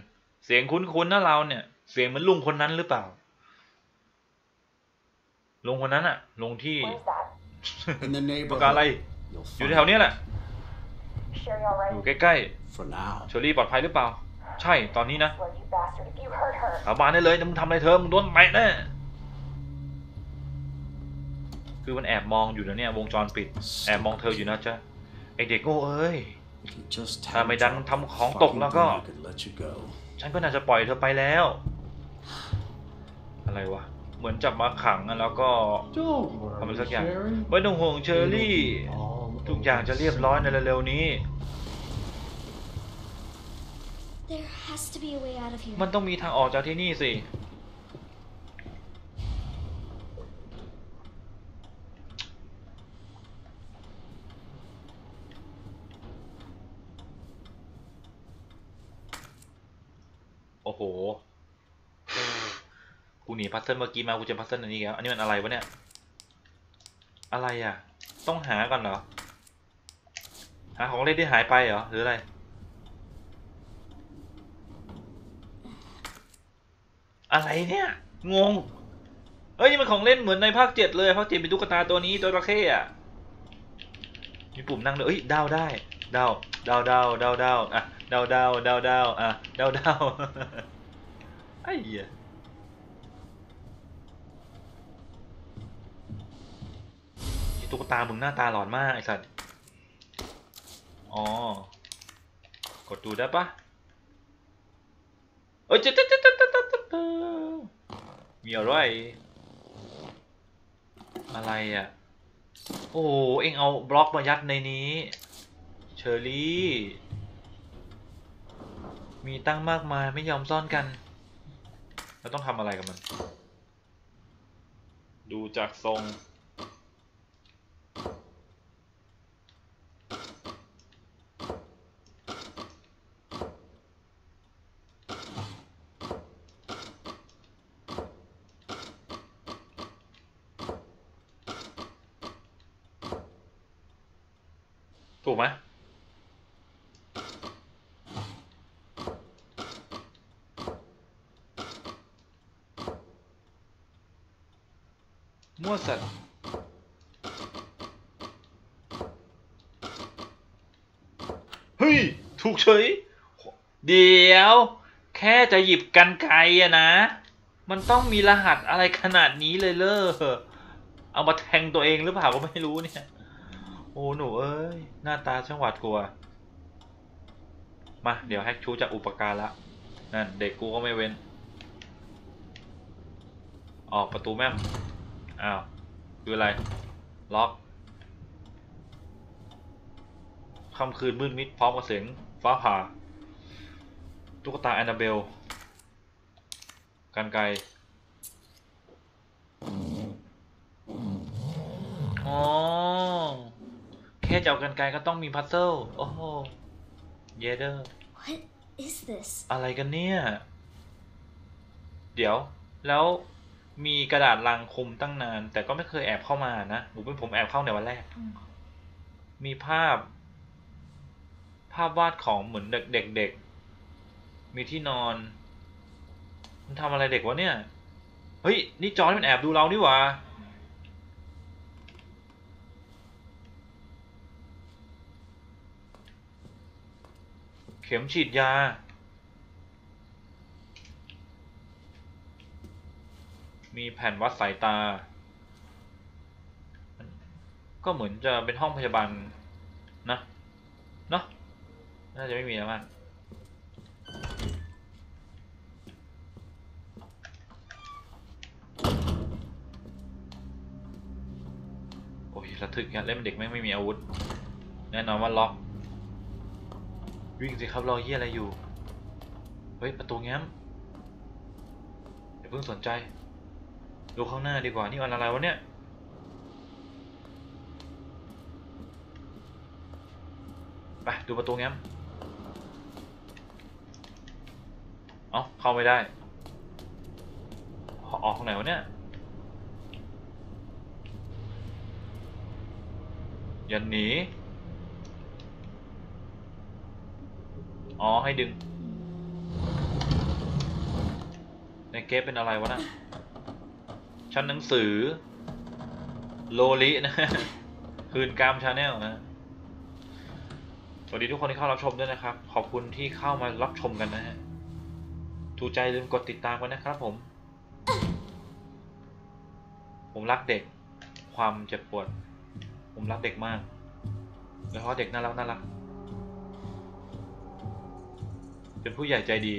เสียงคุ้นๆนะเราเนี่ยเสียงเหมือนลุงคนนั้นหรือเปล่าลุงคนนั้นอะลุงที่ประกาศอะไรอยู่แถวนี้แหละอยู่ใกล้ๆเชอรี่ปลอดภัยหรือเปล่าใช่ตอนนี้นะสาบานได้เลยมึงทำอะไรเธอมึงโดนแม่แน่คือมันแอบมองอยู่นะเนี่ยวงจรปิดแอบมองเธออยู่นะจ๊ะไอเด็กโง่เอ้ยถ้าไม่ดันทำของตกแล้วก็ฉันก็น่าจะปล่อยเธอไปแล้วอะไรวะเหมือนจับมาขังแล้วก็ทำอะไรสักอย่างไม่ต้องห่วงเชอรี่ทุกอย่างจะเรียบร้อยในเร็วๆนี้มันต้องมีทางออกจากที่นี่สิโอ้โหกูหนีพัซเซิลเมื่อกี้มากูจะพัซเซิลอันนี้แล้วอันนี้มันอะไรวะเนี่ยอะไรอ่ะต้องหากันเหรอหาของเล่นที่หายไปเหรอหรืออะไรอะไรเนี่ยงงเอ้ยนี่มันของเล่นเหมือนในภาคเจ็ดเลยภาคเจ็ดเป็นตุ๊กตาตัวนี้ตัวระเข้อะมีปุ่มนั่งเลยเอ้ยดาวได้ดาวดาวดาวดาวดาวอะดาวดาวดาวดาวอะดาวดาวไอ้เหี้ยตุ๊กตามึงหน้าตาหลอนมากไอ้สัตว์อ๋อกดดูได้ปะเอ้ยเจ๊มีอะไรอะไรอ่ะโอ้เอ็งเอาบล็อกมายัดในนี้เชอรี่มีตั้งมากมายไม่ยอมซ่อนกันเราต้องทำอะไรกับมันดูจากทรงถูกไหมมั่วสัตว์เฮ้ยถูกเฉยเดี๋ยวแค่จะหยิบกรรไกรอะนะมันต้องมีรหัสอะไรขนาดนี้เลยเลอเอามาแทงตัวเองหรือเปล่าก็ไม่รู้เนี่ยโอ้หนูเอ้ยหน้าตาช่างหวาดกลัวมาเดี๋ยวแฮกชูจะอุปการละนั่นเด็กกูก็ไม่เว้นออกประตูแม่มอ้าวคืออะไรล็อกค่ำคืนมืดมิดพร้อมกับเสียงฟ้าผ่าตุ๊กตาแอนนาเบลกรรไกรอ๋อแค่จะเอากันไกลก็ต้องมีพัซเซิลโอ้โหเยเดอร์อะไรกันเนี่ยเดี๋ยวแล้วมีกระดาษลังคุมตั้งนานแต่ก็ไม่เคยแอบเข้ามานะหนูเป็นผมแอบเข้าในวันแรกมีภาพภาพวาดของเหมือนเด็กๆ เ, มีที่นอนมันทำอะไรเด็กวะเนี่ยเฮ้ยนี่จอร์จมันแอบดูเรานี่หว่าเข็มฉีดยามีแผ่นวัดสายตาก็เหมือนจะเป็นห้องพยาบาลนะเนาะน่าจะไม่มีแล้วมั้ง ระทึกครับเล่นเป็นเด็กแม่งไม่มีอาวุธแน่นอนว่าล็อกวิ่งสิครับรอเหี้ยอะไรอยู่เฮ้ยประตูแง้มอย่าเพิ่งสนใจดูข้างหน้าดีกว่านี่อะไรวะเนี่ยไปดูประตูแง้มเอ้าเข้าไม่ได้ออกทางไหนวะเนี่ยอย่าหนีอ๋อให้ดึงในเกมเป็นอะไรวะนะชั้นหนังสือโลลินะคืนกามชาแนลนะสวัสดีทุกคนที่เข้ารับชมด้วยนะครับขอบคุณที่เข้ามารับชมกันนะฮะถูกใจลืมกดติดตามกันนะครับผมผมรักเด็กความเจ็บปวดผมรักเด็กมากโดยเฉพาะเด็กน่ารักน่ารักเป็นผู้ใหญ่ใจดี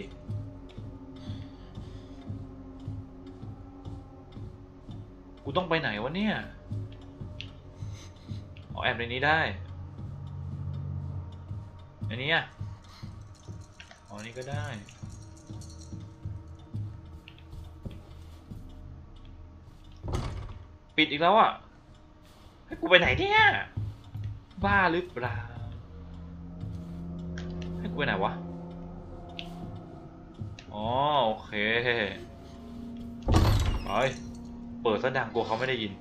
กูต้องไปไหนวะเนี่ยเอาแอบในนี้ได้อันนี้อ่ะอ๋อนี่ก็ได้ปิดอีกแล้วอ่ะให้กูไปไหนเนี่ยบ้าหรือเปล่าให้กูไปไหนวะอ๋อโอเคไปเปิดซะดังกลัวเขาไม่ได้ยิน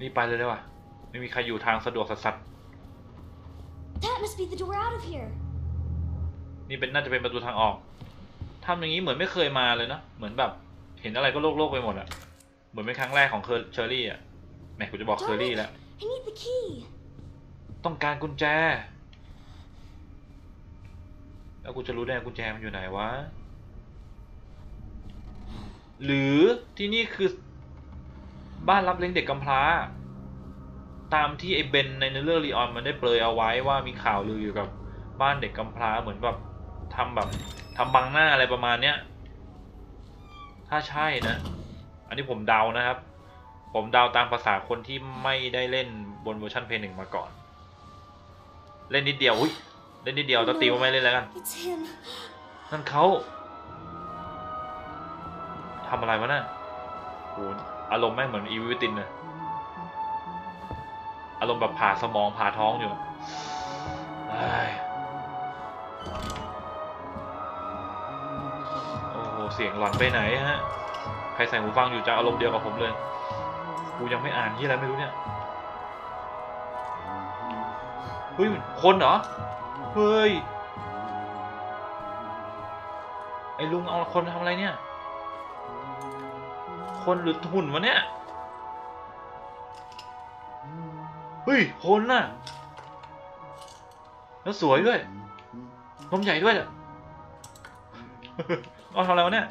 นี่ไปเลยได้ป่ะไม่มีใครอยู่ทางสะดวกสัสนี่เป็นน่าจะเป็นประตูทางออกทำอย่างนี้เหมือนไม่เคยมาเลยนะเหมือนแบบเห็นอะไรก็โลกโลกไปหมดอะเหมือนเป็นครั้งแรกของเชอร์รี่อะแม่กูจะบอกเชอร์รี่แล้วต้องการกุญแจแล้วกูจะรู้ได้กุญแจมันอยู่ไหนวะหรือที่นี่คือบ้านรับเลี้ยงเด็กกำพร้าตามที่ไอ้เบนในเนื้อเรื่องลีออนมันได้เปรยเอาไว้ว่ามีข่าวลืออยู่กับบ้านเด็กกำพร้าเหมือนแบบทำแบบทำบังหน้าอะไรประมาณเนี้ยถ้าใช่นะอันนี้ผมเดานะครับผมเดาตามภาษาคนที่ไม่ได้เล่นบนเวอร์ชันเพลย์หนึ่งมาก่อนเล่นนิดเดียวอุ้ยเล่นนิดเดียวตีว่าไม่เล่นแล้วกันนั่นเขาทำอะไรวะน่ะโหอารมณ์แม่งเหมือนอีวิตินเลยอารมณ์แบบผ่าสมองผ่าท้องอยู่โอ้โหเสียงหลอนไปไหนฮะใครใส่หูฟังอยู่จะอารมณ์เดียวกับผมเลยกูยังไม่อ่านที่อะไรไม่รู้เนี่ยเฮ้ยคนเหรอเฮ้ยไอ้ลุงเอาคนทำอะไรเนี่ยคนหรือหุ่นวะเนี่ยเฮ้ยคนน่ะแล้วสวยด้วยนมใหญ่ด้วยอ่ะเอาทำอะไรวะเนี่ย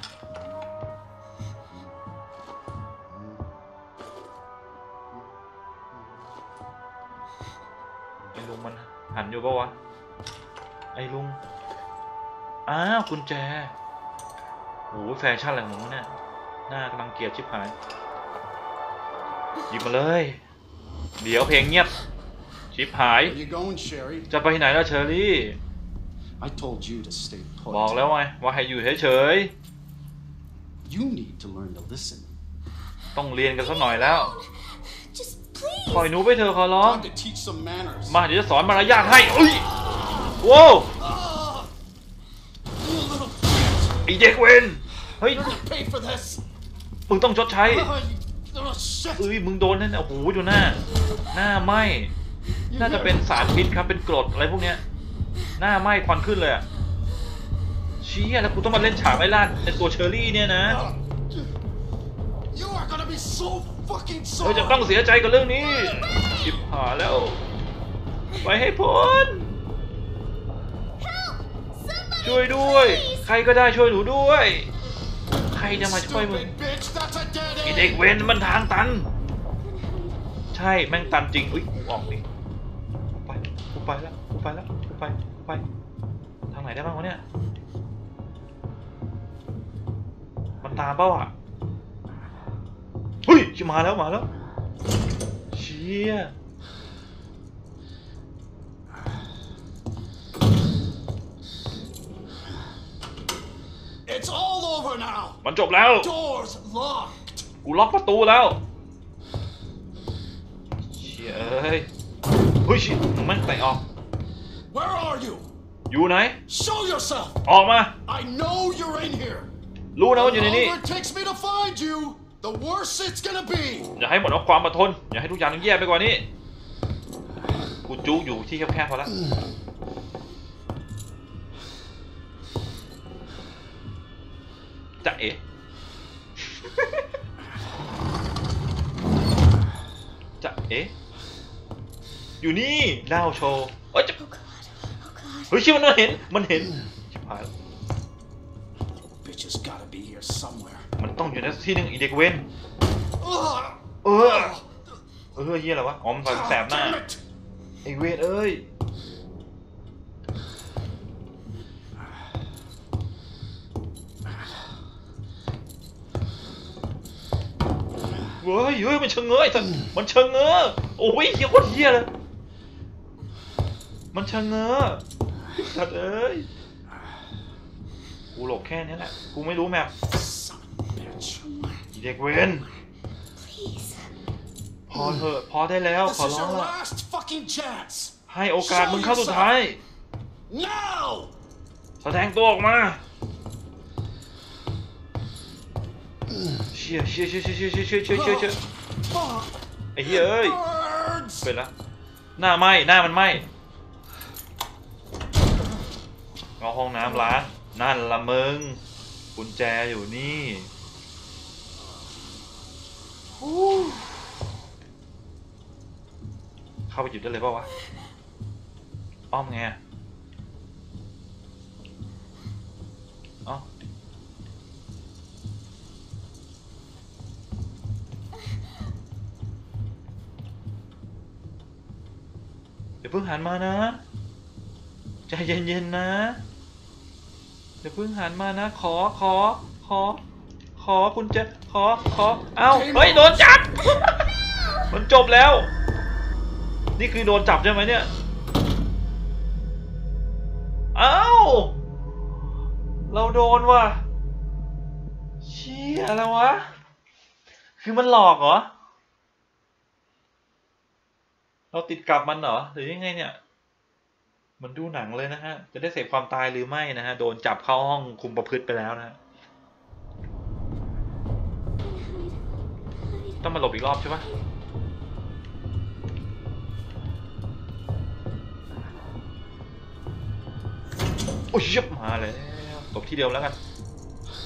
ไอ้ลุงมันหันอยู่ปะวะไอ้ลุงอ้าวกุญแจโอ้แฟชั่นอะไรของมึงเนี่ยหน้ากำลังเกลียดชิบหายหยิบมาเลยเดี๋ยวเพลงเงียบชิบหายจะไปไหนล่ะเชอรี่บอกแล้วไงว่าให้อยู่เฉยๆต้องเรียนกันสักหน่อยแล้วปล่อยหนูไปเถอะขอร้องมาเดี๋ยวจะสอนมารยาทให้อุ้ยโว้วไอเด็กเวนเฮ้ยมึงต้องชดใช้เอ้ยมึงโดนนั่นโอ้โหดูหน้าหน้าไหมน่าจะเป็นสารพิษครับเป็นกรดอะไรพวกเนี้ยหน้าไหมควันขึ้นเลยอะเชี่ยแล้วกูต้องมาเล่นฉากไล่ล่าในตัวเชอรี่เนี่ยนะเราจะต้องเสียใจกับเรื่องนี้จิบหาแล้วไปให้พ้นช่วยด้วยใครก็ได้ช่วยหนูด้วยใครจะมาช่วยมึงไอเด็กเว้นมันทางตันใช่แม่งตันจริงอุ้ยกูออกดิไปกูไปแล้วกูไปแล้วกูไปกูไปทางไหนได้บ้างวะเนี่ยมันตามเป้าอ่ะเฮ้ยมาแล้วมาแล้วเช Yeah. It's all over now. มันจบแล้ว Doors locked. กูล็อกประตูแล้วเฮ้ยเฮ้ยมันแตกออก Where are you? อยู่ไหน Show yourself. ออกมา I know you're in here. รู้นะว่าอยู่ในนี้ It takes me to find you. The worst it's gonna be. อย่าให้หมดความอดทนอย่าให้ทุกอย่างมันแย่ไปกว่านี้กูจุกอยู่ที่แคบๆพอแล้วจะเอ๋ จะเอ๋อยู่นี่ดาวโชว์เฮ้ยเฮ้ยชิมันเห็นมันเห็นชิบหายแล้วมันต้องอยู่ในที่หนึ่งอีเด็กเว้นเออเออเฮียอะไรวะอ๋อมันแสบหน้าไอเว้นเอ้ยเฮ้ยเฮ้ยมันเชิงเงยสัตว์มันเชิงเงยโอ้ยเฮียโคตรเฮียเลยมันเชิงเงยสัตว์เอ้ยกูหลบแค่นี้แหละกูไม่รู้แมพเด็กเว้นพอเถอะพอได้แล้วขอร้องละให้โอกาสมึงเข้าสุดท้ายแสดงตัวออกมาเชี่ยเชี่ยเชี่ยเชี่ยเชี่ยเชี่ยเชี่ยเชี่ยเชี่ยไอ้เหี้ยเอ้ยเป็นละหน้าไหมหน้ามันไหมเอาห้องน้ำล้างนั่นละมึงกุญแจอยู่นี่เข้าไปหยิบได้เลยเปล่าวะอ้อมไงอ๋ออย่าเพิ่งหันมานะใจเย็นๆนะอย่าเพิ่งหันมานะขอขอขอขอคุณจะขอขอเอ้าเฮ้ยโดนจับมันจบแล้วนี่คือโดนจับใช่ไหมเนี่ยเอ้าเราโดนว่ะเชี่ยอะไรวะคือมันหลอกเหรอเราติดกับมันเหรอหรือยังไงเนี่ยมันดูหนังเลยนะฮะจะได้เสพความตายหรือไม่นะฮะโดนจับเข้าห้องคุมประพฤติไปแล้วนะฮะต้องมาหลบอีกรอบใช่ปะโอ้ยยับมาเลยหลบที่เดียวแล้วกัน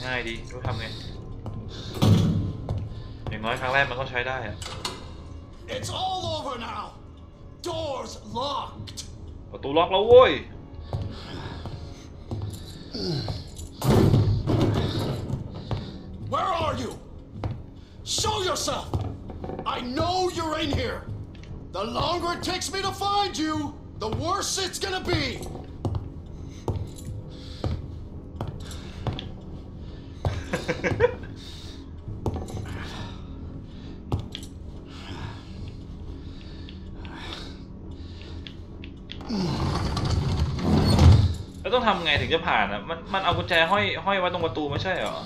ง่ายดีรู้ทำไงอย่างน้อยครั้งแรกมันก็ใช้ได้อะIt's all over now. Doors locked. ประตูล็อกแล้วโว้ยWhere are you? Show yourself. I know you're in here. The longer it takes me to find you, the worse it's gonna be. แล้วต้องทำไงถึงจะผ่านอ่ะมันมันเอากุญแจห้อยห้อยไว้ตรงประตูไม่ใช่เหรอ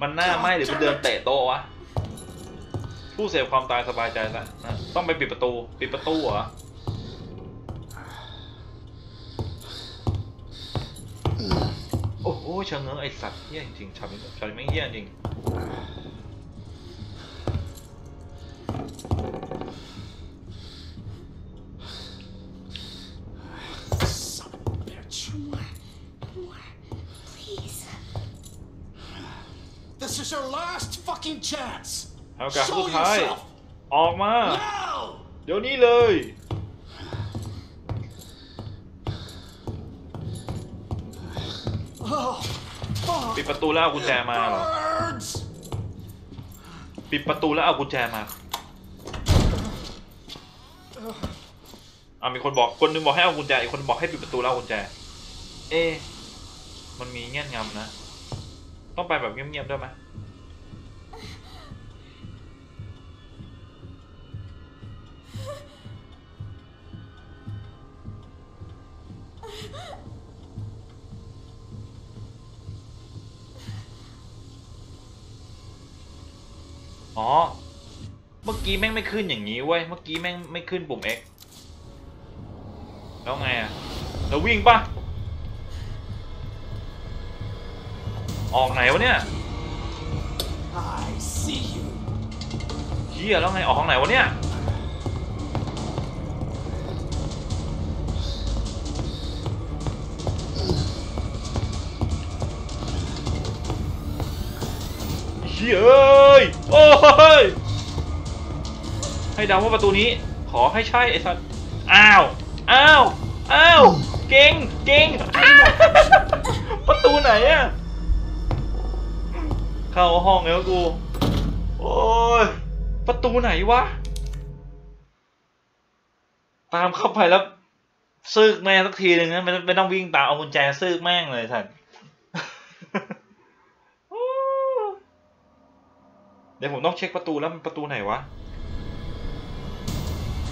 มันหน้าไหมหรือมันเดินเตะโต๊ะวะผู้เสพความตายสบายใจซะนะต้องไปปิดประตูปิดประตูเหรอโอ้โหเชิงเงื้อไอสัตว์เหี้ยจริงๆฉันฉันไม่เหี้ยจริงเอากระสุนท้ายออกมาเดี๋ยวนี้เลยปิดประตูแล้วเอากุญแจมาเหรอปิดประตูแล้วเอากุญแจมา อ่ามีคนบอกคนนึงบอกให้เอากุญแจอีกคนบอกให้ปิดประตูแล้วกุญแจเอ๊ะมันมีเงี่ยงำนะต้องไปแบบเงียบๆได้ไหมอ๋อเมื่อกี้แม่งไม่ขึ้นอย่างนี้เว้ยเมื่อกี้แม่งไม่ขึ้นปุ่ม X แล้วไงอ่ะเราวิ่งป่ะออกไหนวะเนี่ยเฮียแล้วไงออกทางไหนวะเนี่ยเฮียเอ้ยโอ้ยให้เดาว่าประตูนี้ขอให้ใช่ไอ้สัตว์อ้าวอ้าวอ้าวเก่งเก่งประตูไหนอะเข้าห้องแล้วกูโอ้ยประตูไหนวะตามเข้าไปแล้วซึกแม่สักทีหนึ่งนะไม่ไม่ต้องวิ่งตามเอากุญแจซึกแม่งเลยท่าน เดี๋ยวผมต้องเช็คประตูแล้วมันประตูไหนวะ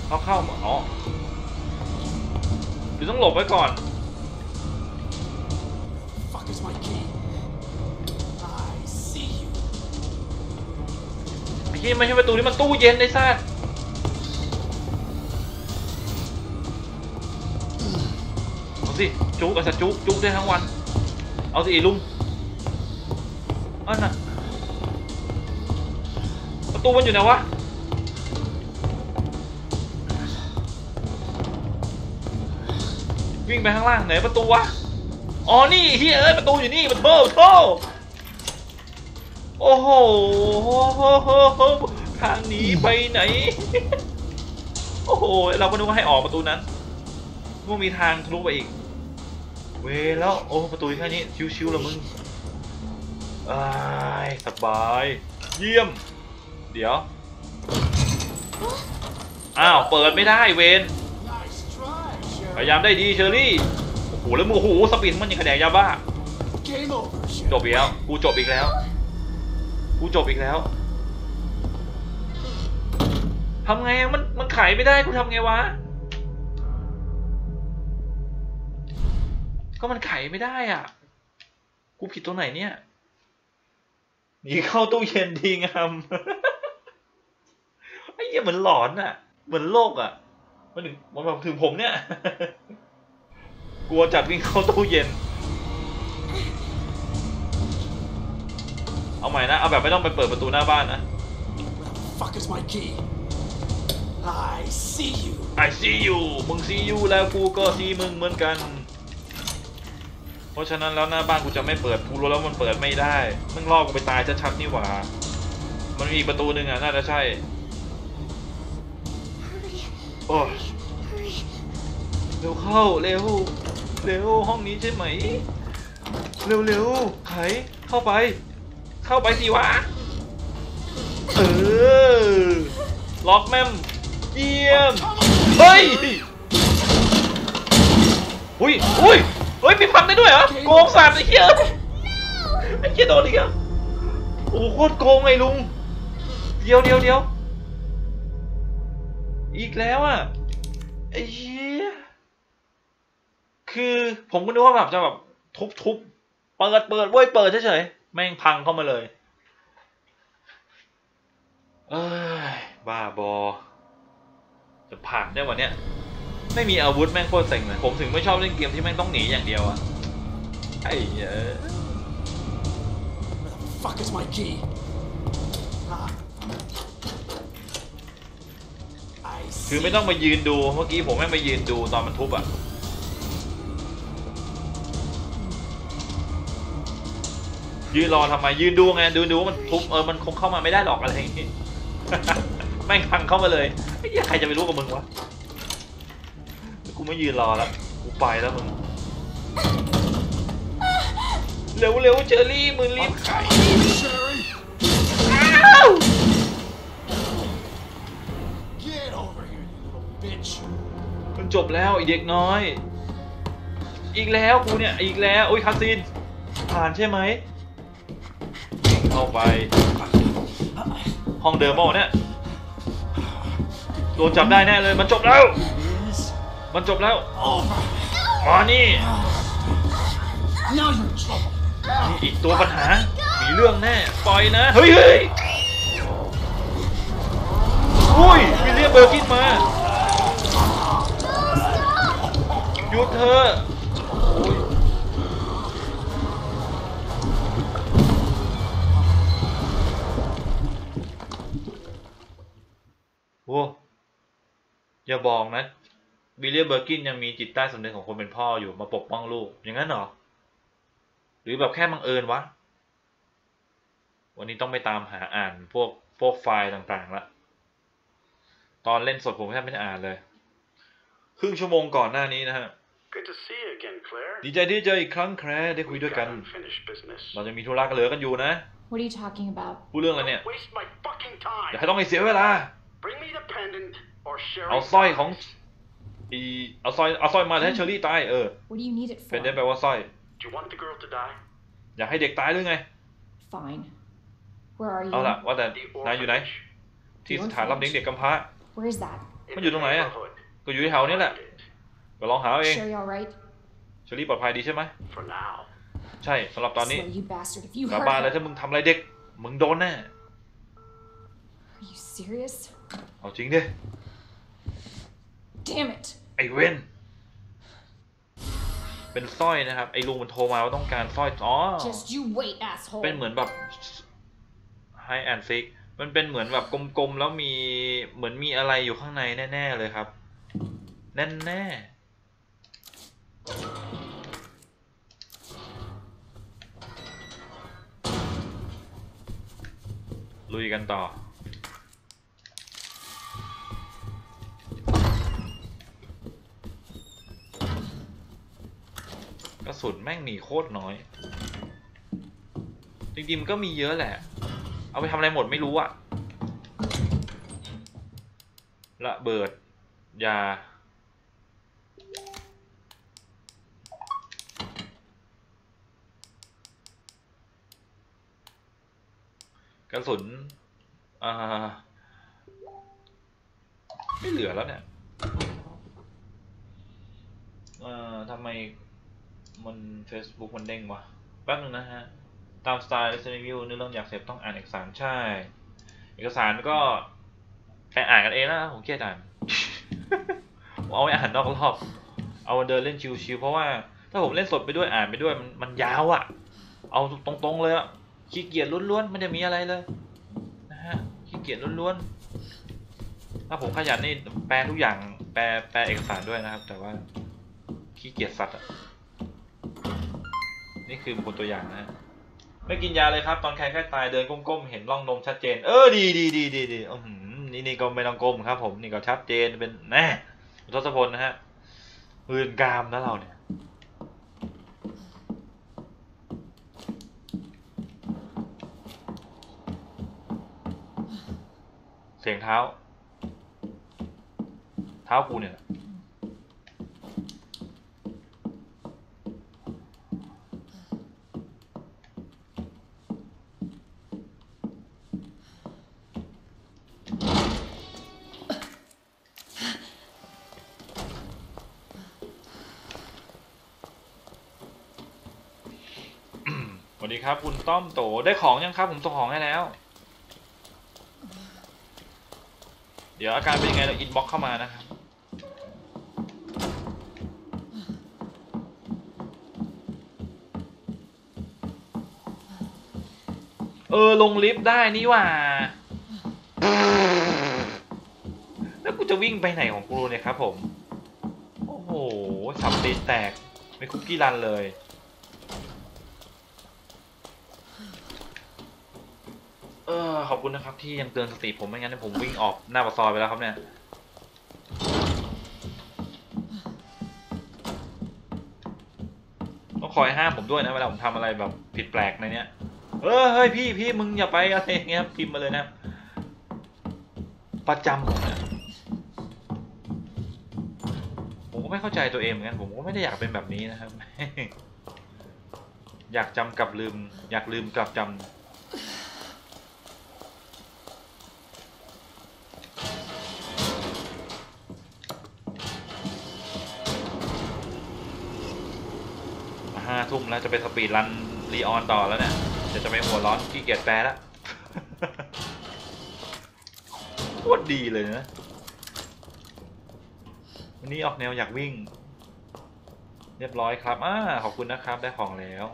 เอาเข้ามาอ๋อหรือต้องหลบไว้ก่อนที่ไม่ใช่ประตูนี่มันตู้เย็นไอ้ซ่าเอาสิจุกไอ้สัตว์จุกจุกได้ทั้งวันเอาสิลุงอันน่ะประตูมันอยู่ไหนวะวิ่งไปข้างล่างไหนประตูวะอ๋อนี่เฮียเอ้ยประตูอยู่นี่มันเบ้อโธ่โอ้โหทางหนีไปไหนโอ้โหเราก็นึกว่าให้ออกประตูนั้นว่ามีทางทะลุไปอีกเว้ยแล้วโอ้ประตูแค่นี้ชิวๆละมึงอ้ายสบายเยี่ยมเดี๋ยวอ้าวเปิดไม่ได้เวนพยายามได้ดีเชอรี่โอ้โหแล้วมือโอ้โหสปินมันยังกระแดกยาบ้าจบอีกแล้วกูจบอีกแล้วกูจบอีกแล้วทำไงมันมันขายไม่ได้กูทำไงวะก็มันขายไม่ได้อ่ะกูผิดตัวไหนเนี่ยหนีเข้าตู้เย็นดีงามไอ้เหี้ยเหมือนหลอนอ่ะเหมือนโลกอ่ะมันถึงมันแบบถึงผมเนี่ยกลัวจัดวิ่งเข้าตู้เย็นเอาใหม่นะเอาแบบไม่ต้องไปเปิดประตูหน้าบ้านนะ Fuck is my key I see you I see you มึง see you แล้วกูก็ see มึงเหมือนกันเพราะฉะนั้นแล้วหน้าบ้านกูจะไม่เปิดกูรู้แล้วมันเปิดไม่ได้มึงล่อกูไปตายชัดๆนี่หว่ามันมีประตูหนึ่งอ่ะน่าจะใช่โอ้เร็วเข้าเร็วเร็วห้องนี้ใช่ไหมเร็วเร็วไขเข้าไปเข้าไปสิวะเออล็อกแม่มเยี่ยมเฮ้ยอุ้ยอุ้ยเฮ้ยมีพันได้ด้วยเหรอโกงสัตว์ไอ้เหี้ยไอ้เหี้ยโดนอีกแล้วโอ้โคตรโกงไอ้ลุงเดี๋ยวเดี๋ยวเดี๋ยวอีกแล้วอ่ะไอ้เหี้ยคือผมก็นึกว่าแบบจะแบบทุบทุบเปิดเปิดเว้ยเปิดเฉยแม่งพังเข้ามาเลยเอ้ยบ้าบอจะผ่านได้วันเนี้ยไม่มีอาวุธแม่งโคตรเซ็งเลยผมถึงไม่ชอบเล่นเกมที่แม่งต้องหนีอย่างเดียวอะไอ้เหี้ย Fuck is my keyคือไม่ต้องมายืนดูเมื่อกี้ผมแม่งมายืนดูตอนมันทุบอะยืนรอทำไมยืนดูไงดูดูมันทุบเออมันคงเข้ามาไม่ได้หรอกอะไรอย่างงี้แม่งพังเข้ามาเลยไอ้เหี้ยใครจะไปรู้กับมึงวะกูไม่ยืนรอแล้วกูไปแล้วมึงเร็วเร็วเชอรี่มึงรีบไขมันจ บแล้วไอ้เด็กน้อยอีกแล้วกูเนี่ยอีกแล้วโอ้ยคาซินผ่านใช่ไหมเข้าไปห้องเดิมบอกเนี่ยโดนจับได้แน่เลยมันจบแล้วมันจบแล้วมานี่นี่อีกตัวปัญหามีเรื่องแน่ปล่อยนะเฮ้ยเฮ้ยอุ้ยวิลเลียมเบอร์กินมาหยุดเธอโอ้อย่าบอกนะวิลเลียมเบอร์กินยังมีจิตใต้สำนึกของคนเป็นพ่ออยู่มาปกป้องลูกอย่างนั้นหรอหรือแบบแค่บังเอิญวะวันนี้ต้องไปตามหาอ่านพวกพวกไฟล์ต่างๆละตอนเล่นสดผมแทบไม่ได้อ่านเลยครึ่งชั่วโมงก่อนหน้านี้นะฮะดีใจที่เจออีกครั้งแคร์ได้คุยด้วยกันเราจะมีธุระกันเหลือกันอยู่นะพูดเรื่องอะไรเนี่ยอย่าให้ต้องให้เสียเวลาเอาสร้อยของอีเอาสร้อยเอาสร้อยมาให้เชอรี่ตายเออเป็นได้แปลว่าสร้อยอยากให้เด็กตายหรือไงเอาล่ะว่าแต่นายอยู่ไหนที่สถานรับเลี้ยงเด็กกำพร้ามันอยู่ตรงไหนอ่ะก็อยู่ที่แถวนี้แหละก็ลองหาเองเชอรี่ปลอดภัยดีใช่ไหมใช่สำหรับตอนนี้กลับบ้านแล้วถ้ามึงทำอะไรเด็กมึงโดนแน่เอาจริงดิไอ้เว้นเป็นสร้อยนะครับไอ้ลุงมันโทรมาว่าต้องการสร้อยอ๋อเป็นเหมือนแบบ hide and seek มันเป็นเหมือนแบบกลมๆแล้วมีเหมือนมีอะไรอยู่ข้างในแน่ๆเลยครับแน่แน่ลุยกันต่อกระสุนแม่งหนีโคตรน้อยจริงๆก็มีเยอะแหละเอาไปทำอะไรหมดไม่รู้อะระเบิดยากระสุนอ่าไม่เหลือแล้วเนี่ยเอ่อทำไมมัน Facebook มันเด้งวะแป๊บนึงนะฮะตามสไตล์ Resident Evil เรื่องอยากเสพต้องอ่านเอกสารใช่เอกสารก็ใครอ่านกันเองนะผมเกลียดอ่าน เอาไว้อ่านนอกรอบเอาเดินเล่นชิวๆเพราะว่าถ้าผมเล่นสดไปด้วยอ่านไปด้วยมันมันยาวอะเอาตรงๆเลยอะขี้เกียจล้วนๆไม่ได้มีอะไรเลยนะฮะขี้เกียจล้วนๆถ้าผมขยันนี่แปลทุกอย่างแปลแปลเอกสารด้วยนะครับแต่ว่าขี้เกียจสัตว์อ่ะนี่คือเป็นตัวอย่างนะไม่กินยาเลยครับตอนแค่แค่ตายเดินก้มๆเห็นร่องนมชัดเจนเออดีดีดีดีดีอืมนี่นี่ก็ไม่ต้องก้มครับผมนี่ก็ชัดเจนเป็นแน่ทศพลนะฮะเรือนกามนะเราเนี่ยเสียงเท้าเท้ากูเนี่ยสวัสดีครับคุณต้อมโตได้ของยังครับผมส่งของให้แล้วเดี๋ยวอาการเป็นยังไงเราอินบ็อกเข้ามานะครับเออลงลิฟต์ได้นี่ว่าแล้วกูจะวิ่งไปไหนของกูเนี่ยครับผมโอ้โหสับตีนแตกไม่คุกกี้รันเลยเออขอบคุณนะครับที่ยังเตือนสติผมไม่งั้นผมวิ่งออกหน้าปากซอยไปแล้วครับเนี่ยต้องคอยห้ามผมด้วยนะเวลาผมทำอะไรแบบผิดแปลกในเนี้ยเออเฮ้ยพี่พี่มึงอย่าไปอะไรอย่างเงี้ยพิมพ์มาเลยนะประจำผมโอ้ ผมก็ไม่เข้าใจตัวเองเหมือนกันผมก็ไม่ได้อยากเป็นแบบนี้นะครับ อยากจำกลับลืมอยากลืมกลับจำห้าทุ่มแล้วจะไปสปีดรันรีออนต่อแล้วเนี่ยจะจะไปหัวร้อนขี้เกียจแปรแล้วโคตรดีเลยนะวันนี้ออกแนวอยากวิ่งเรียบร้อยครับอ่าขอบคุณนะครับได้ของแล้ว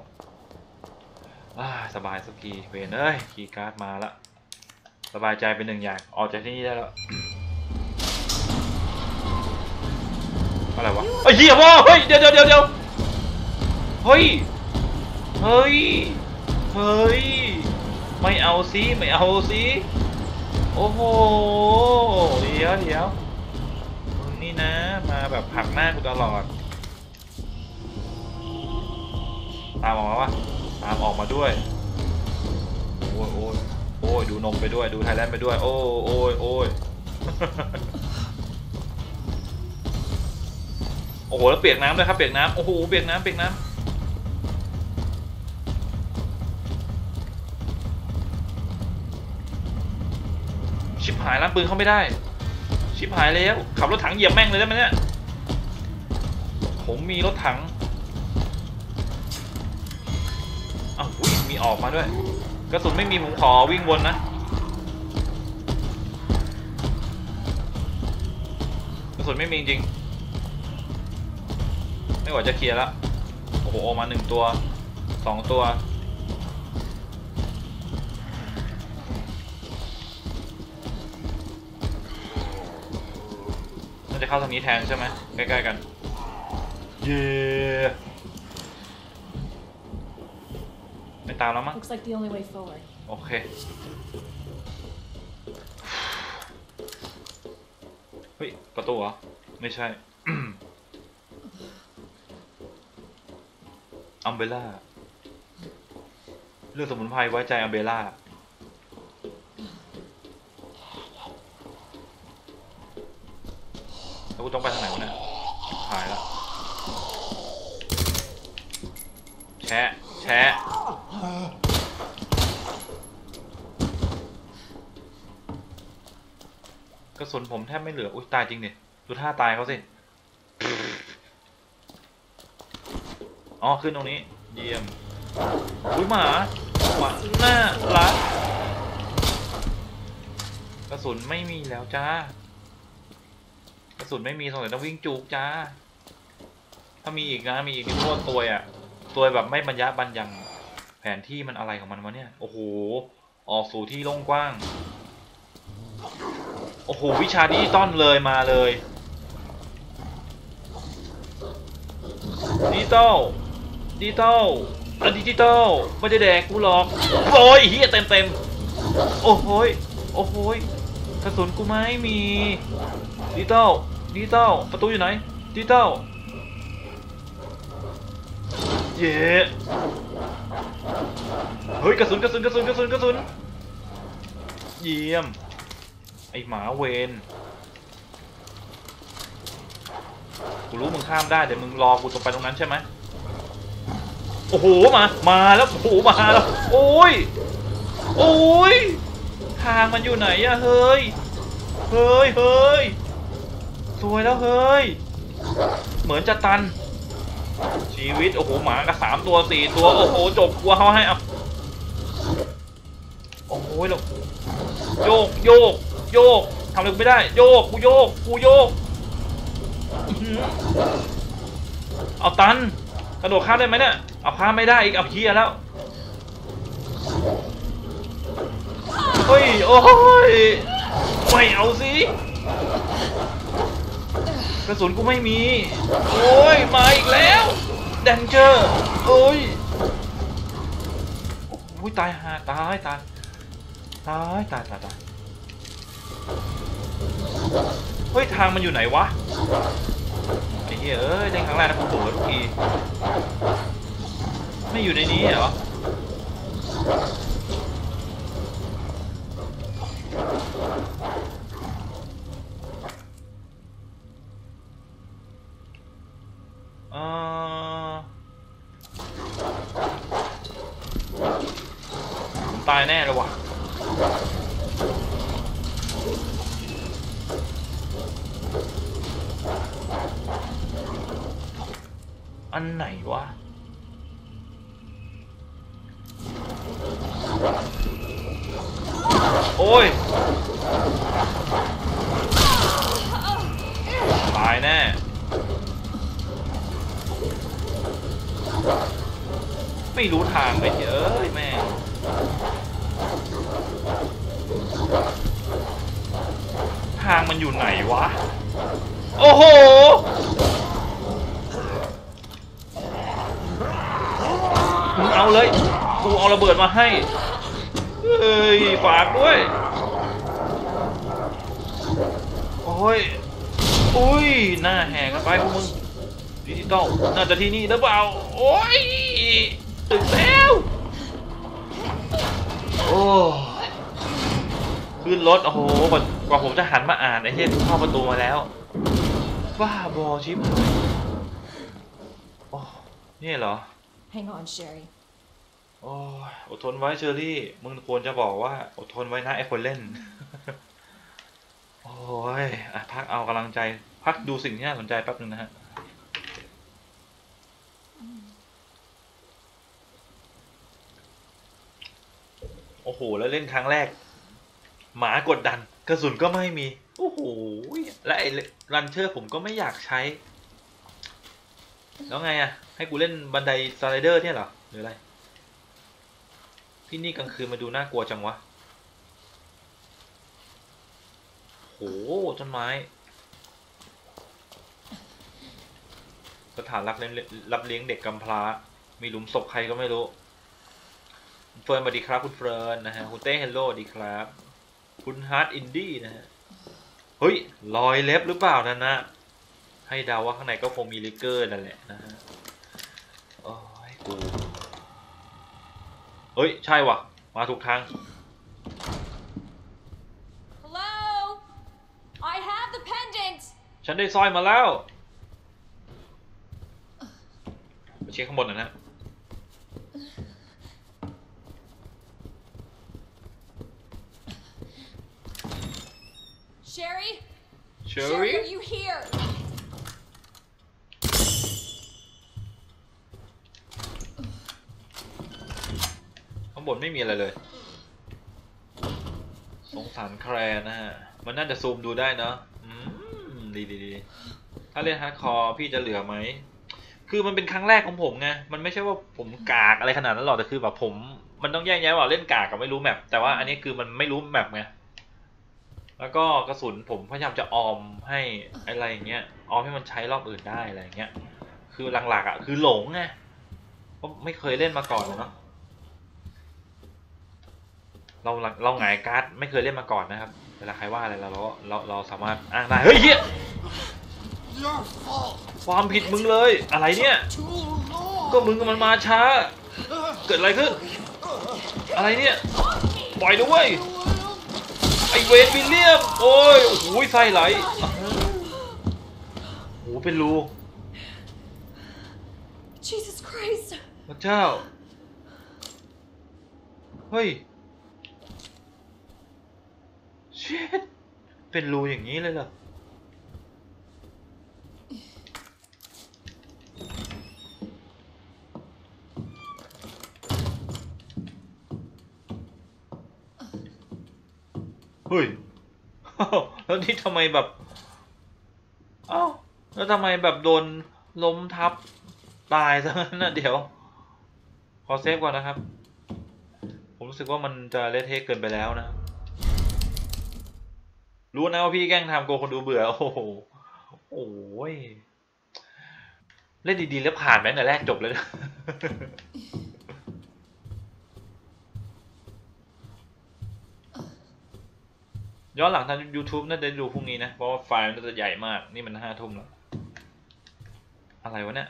อ่าสบายสักทีเวนเอ้ยคีย์การ์ดมาละสบายใจเป็นหนึ่งอย่างออกจากที่นี่ได้แล้ว อะไรวะไอ้เหี้ยวะเฮ้ยเดี๋ยวเดี๋ยวเดี๋ยวเฮ้ยเฮ้ยเฮ้ยไม่เอาสิไม่เอาสิโอ้โหเดี๋ยวเดี๋ยวมึงนี่นะมาแบบหักหน้ากูตลอดตามออกมาปะตามออกมาด้วยโอ้ยโอ้ยโอ้ยดูนมไปด้วยดูไทยแลนด์ไปด้วยโอ้ยโอ้ยโอ้ย โอ้โหแล้วเปียกน้ำด้วยครับเปียกน้ำโอ้โหเปียกน้ำเปียกน้ำชิบหายรับปืนเขาไม่ได้ชิบหายแล้วขับรถถังเหยียบแม่งเลยได้ไหมเนี่ยผมมีรถถังอ้าวมีออกมาด้วยกระสุนไม่มีผมขอวิ่งวนนะกระสุนไม่มีจริงไม่ไหวจะเคลียร์ละโอ้โหออกมาหนึ่งตัวสองตัวจะเข้าทางนี้แทนใช่ไหมใกล้ๆกันเย่ไม่ตามแล้วมั้งโอเคเฮ้ยประตูเหรอไม่ใช่ อัมเบล่าเลือกสมุนไพรไว้ใจอัมเบล่ากูต้องไปทางไหนวะเนี่ยหายละแชะแชะกระสุนผมแทบไม่เหลืออุ้ยตายจริงดิดูท่าตายเขาสิอ๋อขึ้นตรงนี้เยี่ยมอุ้ยหมาหมาหน้ารักกระสุนไม่มีแล้วจ้ากระสุนไม่มีสงสัยต้องวิ่งจูกจ้าถ้ามีอีกนะมีอีกนี่โคตรตัวอ่ะตัวแบบไม่บรรยะบรรยังแผนที่มันอะไรของมันวะเนี่ยโอ้โหออกสู่ที่โล่งกว้างโอ้โหวิชาดิจิตอลเลยมาเลยดิจิตอลดิจิตอลอะดิจิตอลไม่ได้แดกกูหรอกโอ้ยเฮียเต็มเต็มโอ้โหโอ้โหกระสุนกูไม่มีดิจิตอลดิจิตอลประตูอยู่ไหนดิจิตอลเย้เฮ้ยกระสุนกระสุนกระสุนกระสุนกระสุนเยี่ยมไอหมาเวนกูรู้มึงข้ามได้เดี๋ยวมึงรอกูตรงไปตรงนั้นใช่ไหมโอ้โหมามาแล้วโอ้โหมาแล้วโอ้ยโอ้ยทางมันอยู่ไหนอะเฮ้ยเฮ้ยเฮ้ยสวยแล้วเฮ้ยเหมือนจะตันชีวิตโอ้โหหมากับสามตัวสี่ตัวโอ้โหจบกลัวเขาให้เอาโอ้โหหลบโยกโยกโยกทำอะไรไม่ได้โยกกูโยกกูโยกเอาตันกระโดดข้ามได้ไหมเนี่ยเอาข้ามไม่ได้อีกเอาเฮียแล้วเฮ้ยโอ้ยไม่เอาสิกระสุนกูไม่มีโอ้ยมาอีกแล้วเดนเจอร์โอ้ยโอ้ยตายห่าตายตายตายตายตายตายเฮ้ยทางมันอยู่ไหนวะไอ้เหี้ยเอ้ยเล่นครั้งแรกนะผมโผล่ทุกทีไม่อยู่ในนี้เหรอ อันไหนวะโอ้ยตายแน่ไม่รู้ทางไปเยอะแม่ทางมันอยู่ไหนวะโอ้โหมึงเอาเลยกูเอาระเบิดมาให้เอ้ยฝากด้วยโอ้ยอุ้ยหน้าแหกกันไปพวกมึงดิจิตอลน่าจะที่นี่หรือเปล่าโอ้ยถึงแล้วโอ้ขึ้นรถโอ้โหกว่าผมจะหันมาอ่านไอ้เหี้ยเข้าประตูมาแล้วบ้าบอชิบหายโอ้นี่เหรอ Hang on Sherry โอ้อดทนไว้เชอรี่มึงควรจะบอกว่าอดทนไว้นะไอ้คนเล่นโอ้ยพักเอากำลังใจพักดูสิ่งที่น่าสนใจแป๊บนึงนะฮะโอ้โหแล้วเล่นครั้งแรกหมากดดันกระสุนก็ไม่มีโอ้โหและไอ้รันเชอร์ผมก็ไม่อยากใช้แล้วไงอะให้กูเล่นบันไดสไลเดอร์เนี่ยเหรอหรืออะไรที่นี่กลางคืนมาดูน่ากลัวจังวะโอ้โหต้นไม้สถานรับเลี้ยงเด็กกำพร้ามีหลุมศพใครก็ไม่รู้เฟิร์นสวัสดีครับคุณเฟิร์นนะฮะคุณเต้เฮลโลสวัสดีครับคุณฮาร์ดอินดี้นะฮะเฮ้ยรอยเล็บหรือเปล่านั่นนะให้เดาว่าข้างในก็คงมีลิเกอร์นั่นแหละนะฮะโอ้ยกูเฮ้ยใช่ว่ะมาถูกทาง Hello I have the pendant ฉันได้สร้อยมาแล้วไปเช็คข้างบนหน่อยนะSherry? Sherry? Sherry, are you here? ข้างบนไม่มีอะไรเลยสงสารแคลร์นะฮะมันน่าจะซูมดูได้นะอืมดีดีถ้าเล่นฮาร์ดคอร์พี่จะเหลือไหมคือมันเป็นครั้งแรกของผมไงมันไม่ใช่ว่าผมกากอะไรขนาดนั้นหรอกแต่คือแบบผมมันต้องแยกแยะว่าเล่นกากกับไม่รู้แมปแต่ว่าอันนี้คือมันไม่รู้แมปไงแล้วก็กระสุนผมพยายามจะออมให้อะไรอย่างเงี้ยออมให้มันใช้รอบอื่นได้อะไรอย่างเงี้ยคือหลักๆอ่ะคือหลงไงเพราะไม่เคยเล่นมาก่อนเลยเนาะเราเราหงายการ์ดไม่เคยเล่นมาก่อนนะครับเวลาใครว่าอะไรเราเราเราสามารถอ้างได้เฮ้ยเหี้ยความผิดมึงเลยอะไรเนี่ยก็มึงกับมันมาช้าเกิดอะไรขึ้นอะไรเนี่ยปล่อยด้วยไอเวทวิลเลียมโอ้ยโอ้โหไส้ไหลโอ้โหเป็นรูพระเจ้าเฮ้ยเช็ดเป็นรูอย่างนี้เลยเหรอเฮ้ยแล้วที่ทำไมแบบเอ้าแล้วทำไมแบบโดนล้มทับตายซะงั้นนะเดี๋ยวขอเซฟก่อนนะครับผมรู้สึกว่ามันจะเละเทะเกินไปแล้วนะรู้นะว่าพี่แกล้งทำโกคนดูเบื่อโอ้โหโอ้ยเล่นดีๆแล้วผ่านไหมแต่แรกจบเลยนะย้อนหลังทาง YouTube น่าจะดูพรุ่งนี้นะเพราะว่าไฟล์มันจะใหญ่มากนี่มันห้าทุ่มแล้วอะไรวะเนี่ย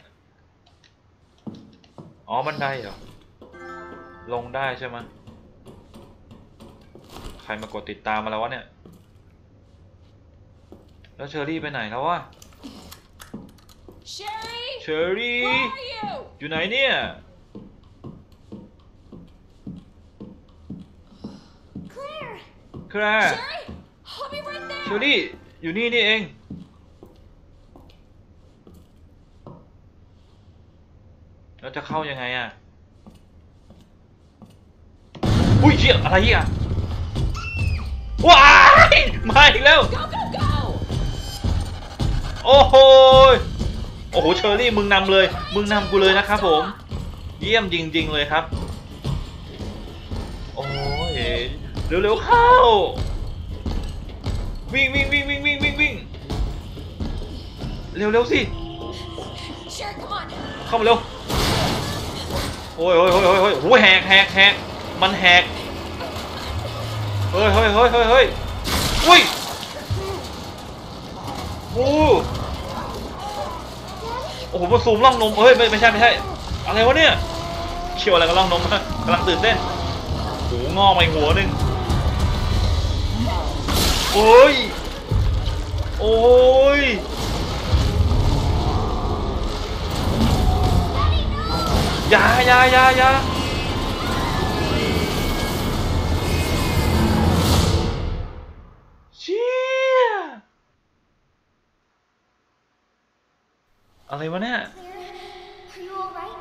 อ๋อบันไดเหรอลงได้ใช่ไหมใครมากดติดตามมาแล้ววะเนี่ยแล้วเชอรี่ไปไหนแล้ววะเชอรี่อยู่ไหนเนี่ย Claire เชอรี่อยู่นี่นี่เองแล้วจะเข้ายังไงอ่ะอุ้ยเหี้ยอะไรอ่ะว้ายมาอีกแล้วโอ้โหโอ้โหเชอรี่มึงนำเลยมึงนำกูเลยนะครับผมเยี่ยมจริงๆเลยครับโอ้ยเร็วๆเข้าวิ่งวิ่งวิ่งวิ่งวิ่งวิ่งวิ่งเร็วๆสิเข้ามาเร็วโอ้ยโอ้ยโอ้ยโอ้ยโอ้ยโอ้ยแหกแหกแหกมันแหกเฮ้ยเฮ้ยเฮ้ยเฮ้ยเฮ้ยอุ้ยโอ้โอ้โหมาซูมล่องนมเฮ้ยไม่ไม่ใช่ไม่ใช่อะไรวะเนี่ยเขียวอะไรกับล่องนมกำลังตื่นเต้นโอ้โหงอไปหัวหนึ่งโอ้ยโอ้ยยายายายาเชี่ยอะไรวะเนี่ย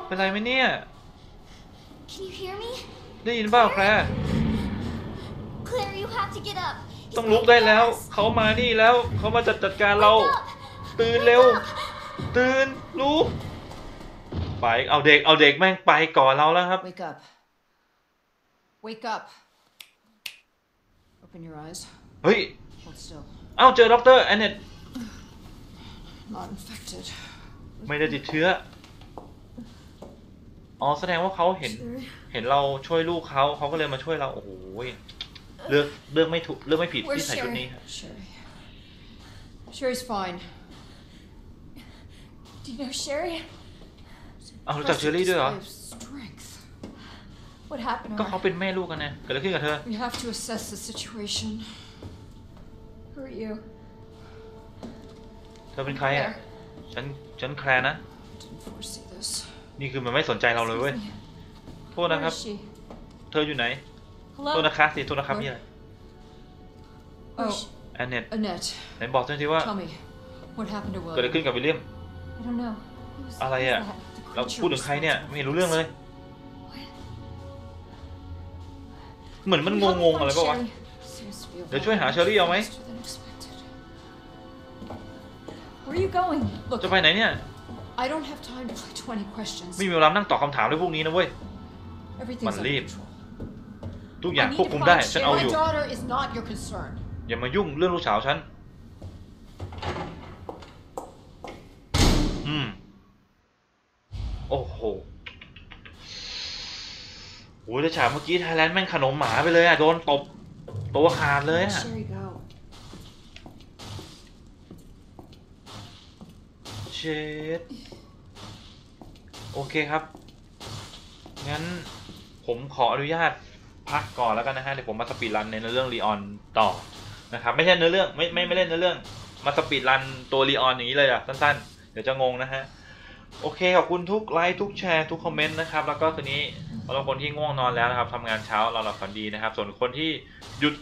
เป็นไรไหมเนี่ยได้ยินเปล่าแคลร์ต้องลุกได้แล้วเขามานี่แล้วเขามาจัดจัดการเราตื่นเร็วตื่นลุกไปเอาเด็กเอาเด็กแม่งไปก่อนเราแล้วครับ Wake up Wake up Open your eyes เฮ้ยเอ้าเจอด็อกเตอร์ Annette ไม่ได้ติดเชื้ออ๋อแสดงว่าเขาเห็นเห็นเราช่วยลูกเขาเขาก็เลยมาช่วยเราโอ้โหเลือกเลือกไม่ถูกเลือกไม่ผิดที่ใส่ชุดนี้ครับ Sherry's fine Do you know Sherryเอารู้จักเชอรี่ด้วยเหรอก็เขาเป็นแม่ลูกกันนะเกิดอะไรขึ้นกับเธอเธอเป็นใครอ่ะฉันฉันแคลร์นะนี่คือมันไม่สนใจเราเลยเว้ยโทษนะครับเธออยู่ไหนโทษนะครับสิโทษนะครับนี่อะไรแอนเนตไหนบอกฉันทีว่าเกิดอะไรขึ้นกับวิลเลียมอะไรอ่ะเราพูดถึงใครเนี่ยไม่รู้เรื่องเลยเหมือนมันงงๆอะไรป่าววะเดี๋ยวช่วยหาเชอรี่เอาไหมจะไปไหนเนี่ยไม่มีเวลานั่งตอบคำถามด้วยพวกนี้นะเว้ยมันรีบทุกอย่างควบคุมได้ฉันเอาอยู่อย่ามายุ่งเรื่องลูกสาวฉันอืมโอ้โหโอ้ยแต่ฉากเมื่อกี้ไทยแลนด์แม่งขนมหมาไปเลยอะโดนตบตัวขาดเลยอะเชดโอเคครับงั้นผมขออนุญาตพักก่อนแล้วกันนะฮะเดี๋ยวผมมาสปีดรันในเรื่องรีออนต่อนะครับไม่ใช่เนื้อเรื่องไม่ไม่ไม่เล่นเนื้อเรื่องมาสปีดรันตัวรีออนอย่างนี้เลยอะสั้นๆเดี๋ยวจะงงนะฮะโอเคขอบคุณทุกไลค์ทุกแชร์ทุกคอมเมนต์นะครับแล้วก็คืนนี้สำหรับคนที่ง่วงนอนแล้วนะครับทำงานเช้าเราหลับฝันดีนะครับส่วนคนที่หยุด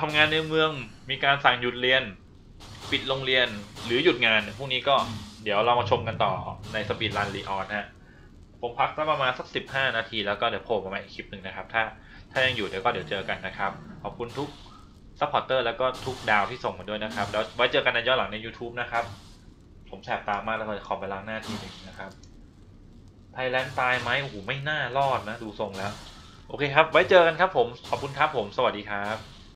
ทำงานในเมืองมีการสั่งหยุดเรียนปิดโรงเรียนหรือหยุดงานพวกนี้ก็เดี๋ยวเรามาชมกันต่อในสปีดรันรีออนฮะผมพักสักประมาณสักสิบห้านาทีแล้วก็เดี๋ยวโผล่มาอีกคลิปหนึ่งนะครับถ้าถ้ายังอยู่เดี๋ยวก็เดี๋ยวเจอกันนะครับขอบคุณทุกซัพพอร์เตอร์แล้วก็ทุกดาวที่ส่งมาด้วยนะครับแล้วไว้เจอกันในย้อนหลังใน YouTube นะครับผมแสบตามากแล้วเลยขอไปล้างหน้าทีหนึ่งนะครับไทยแลนด์ตายไหมโอ้โหไม่น่ารอดนะดูทรงแล้วโอเคครับไว้เจอกันครับผมขอบคุณครับผมสวัสดีครับ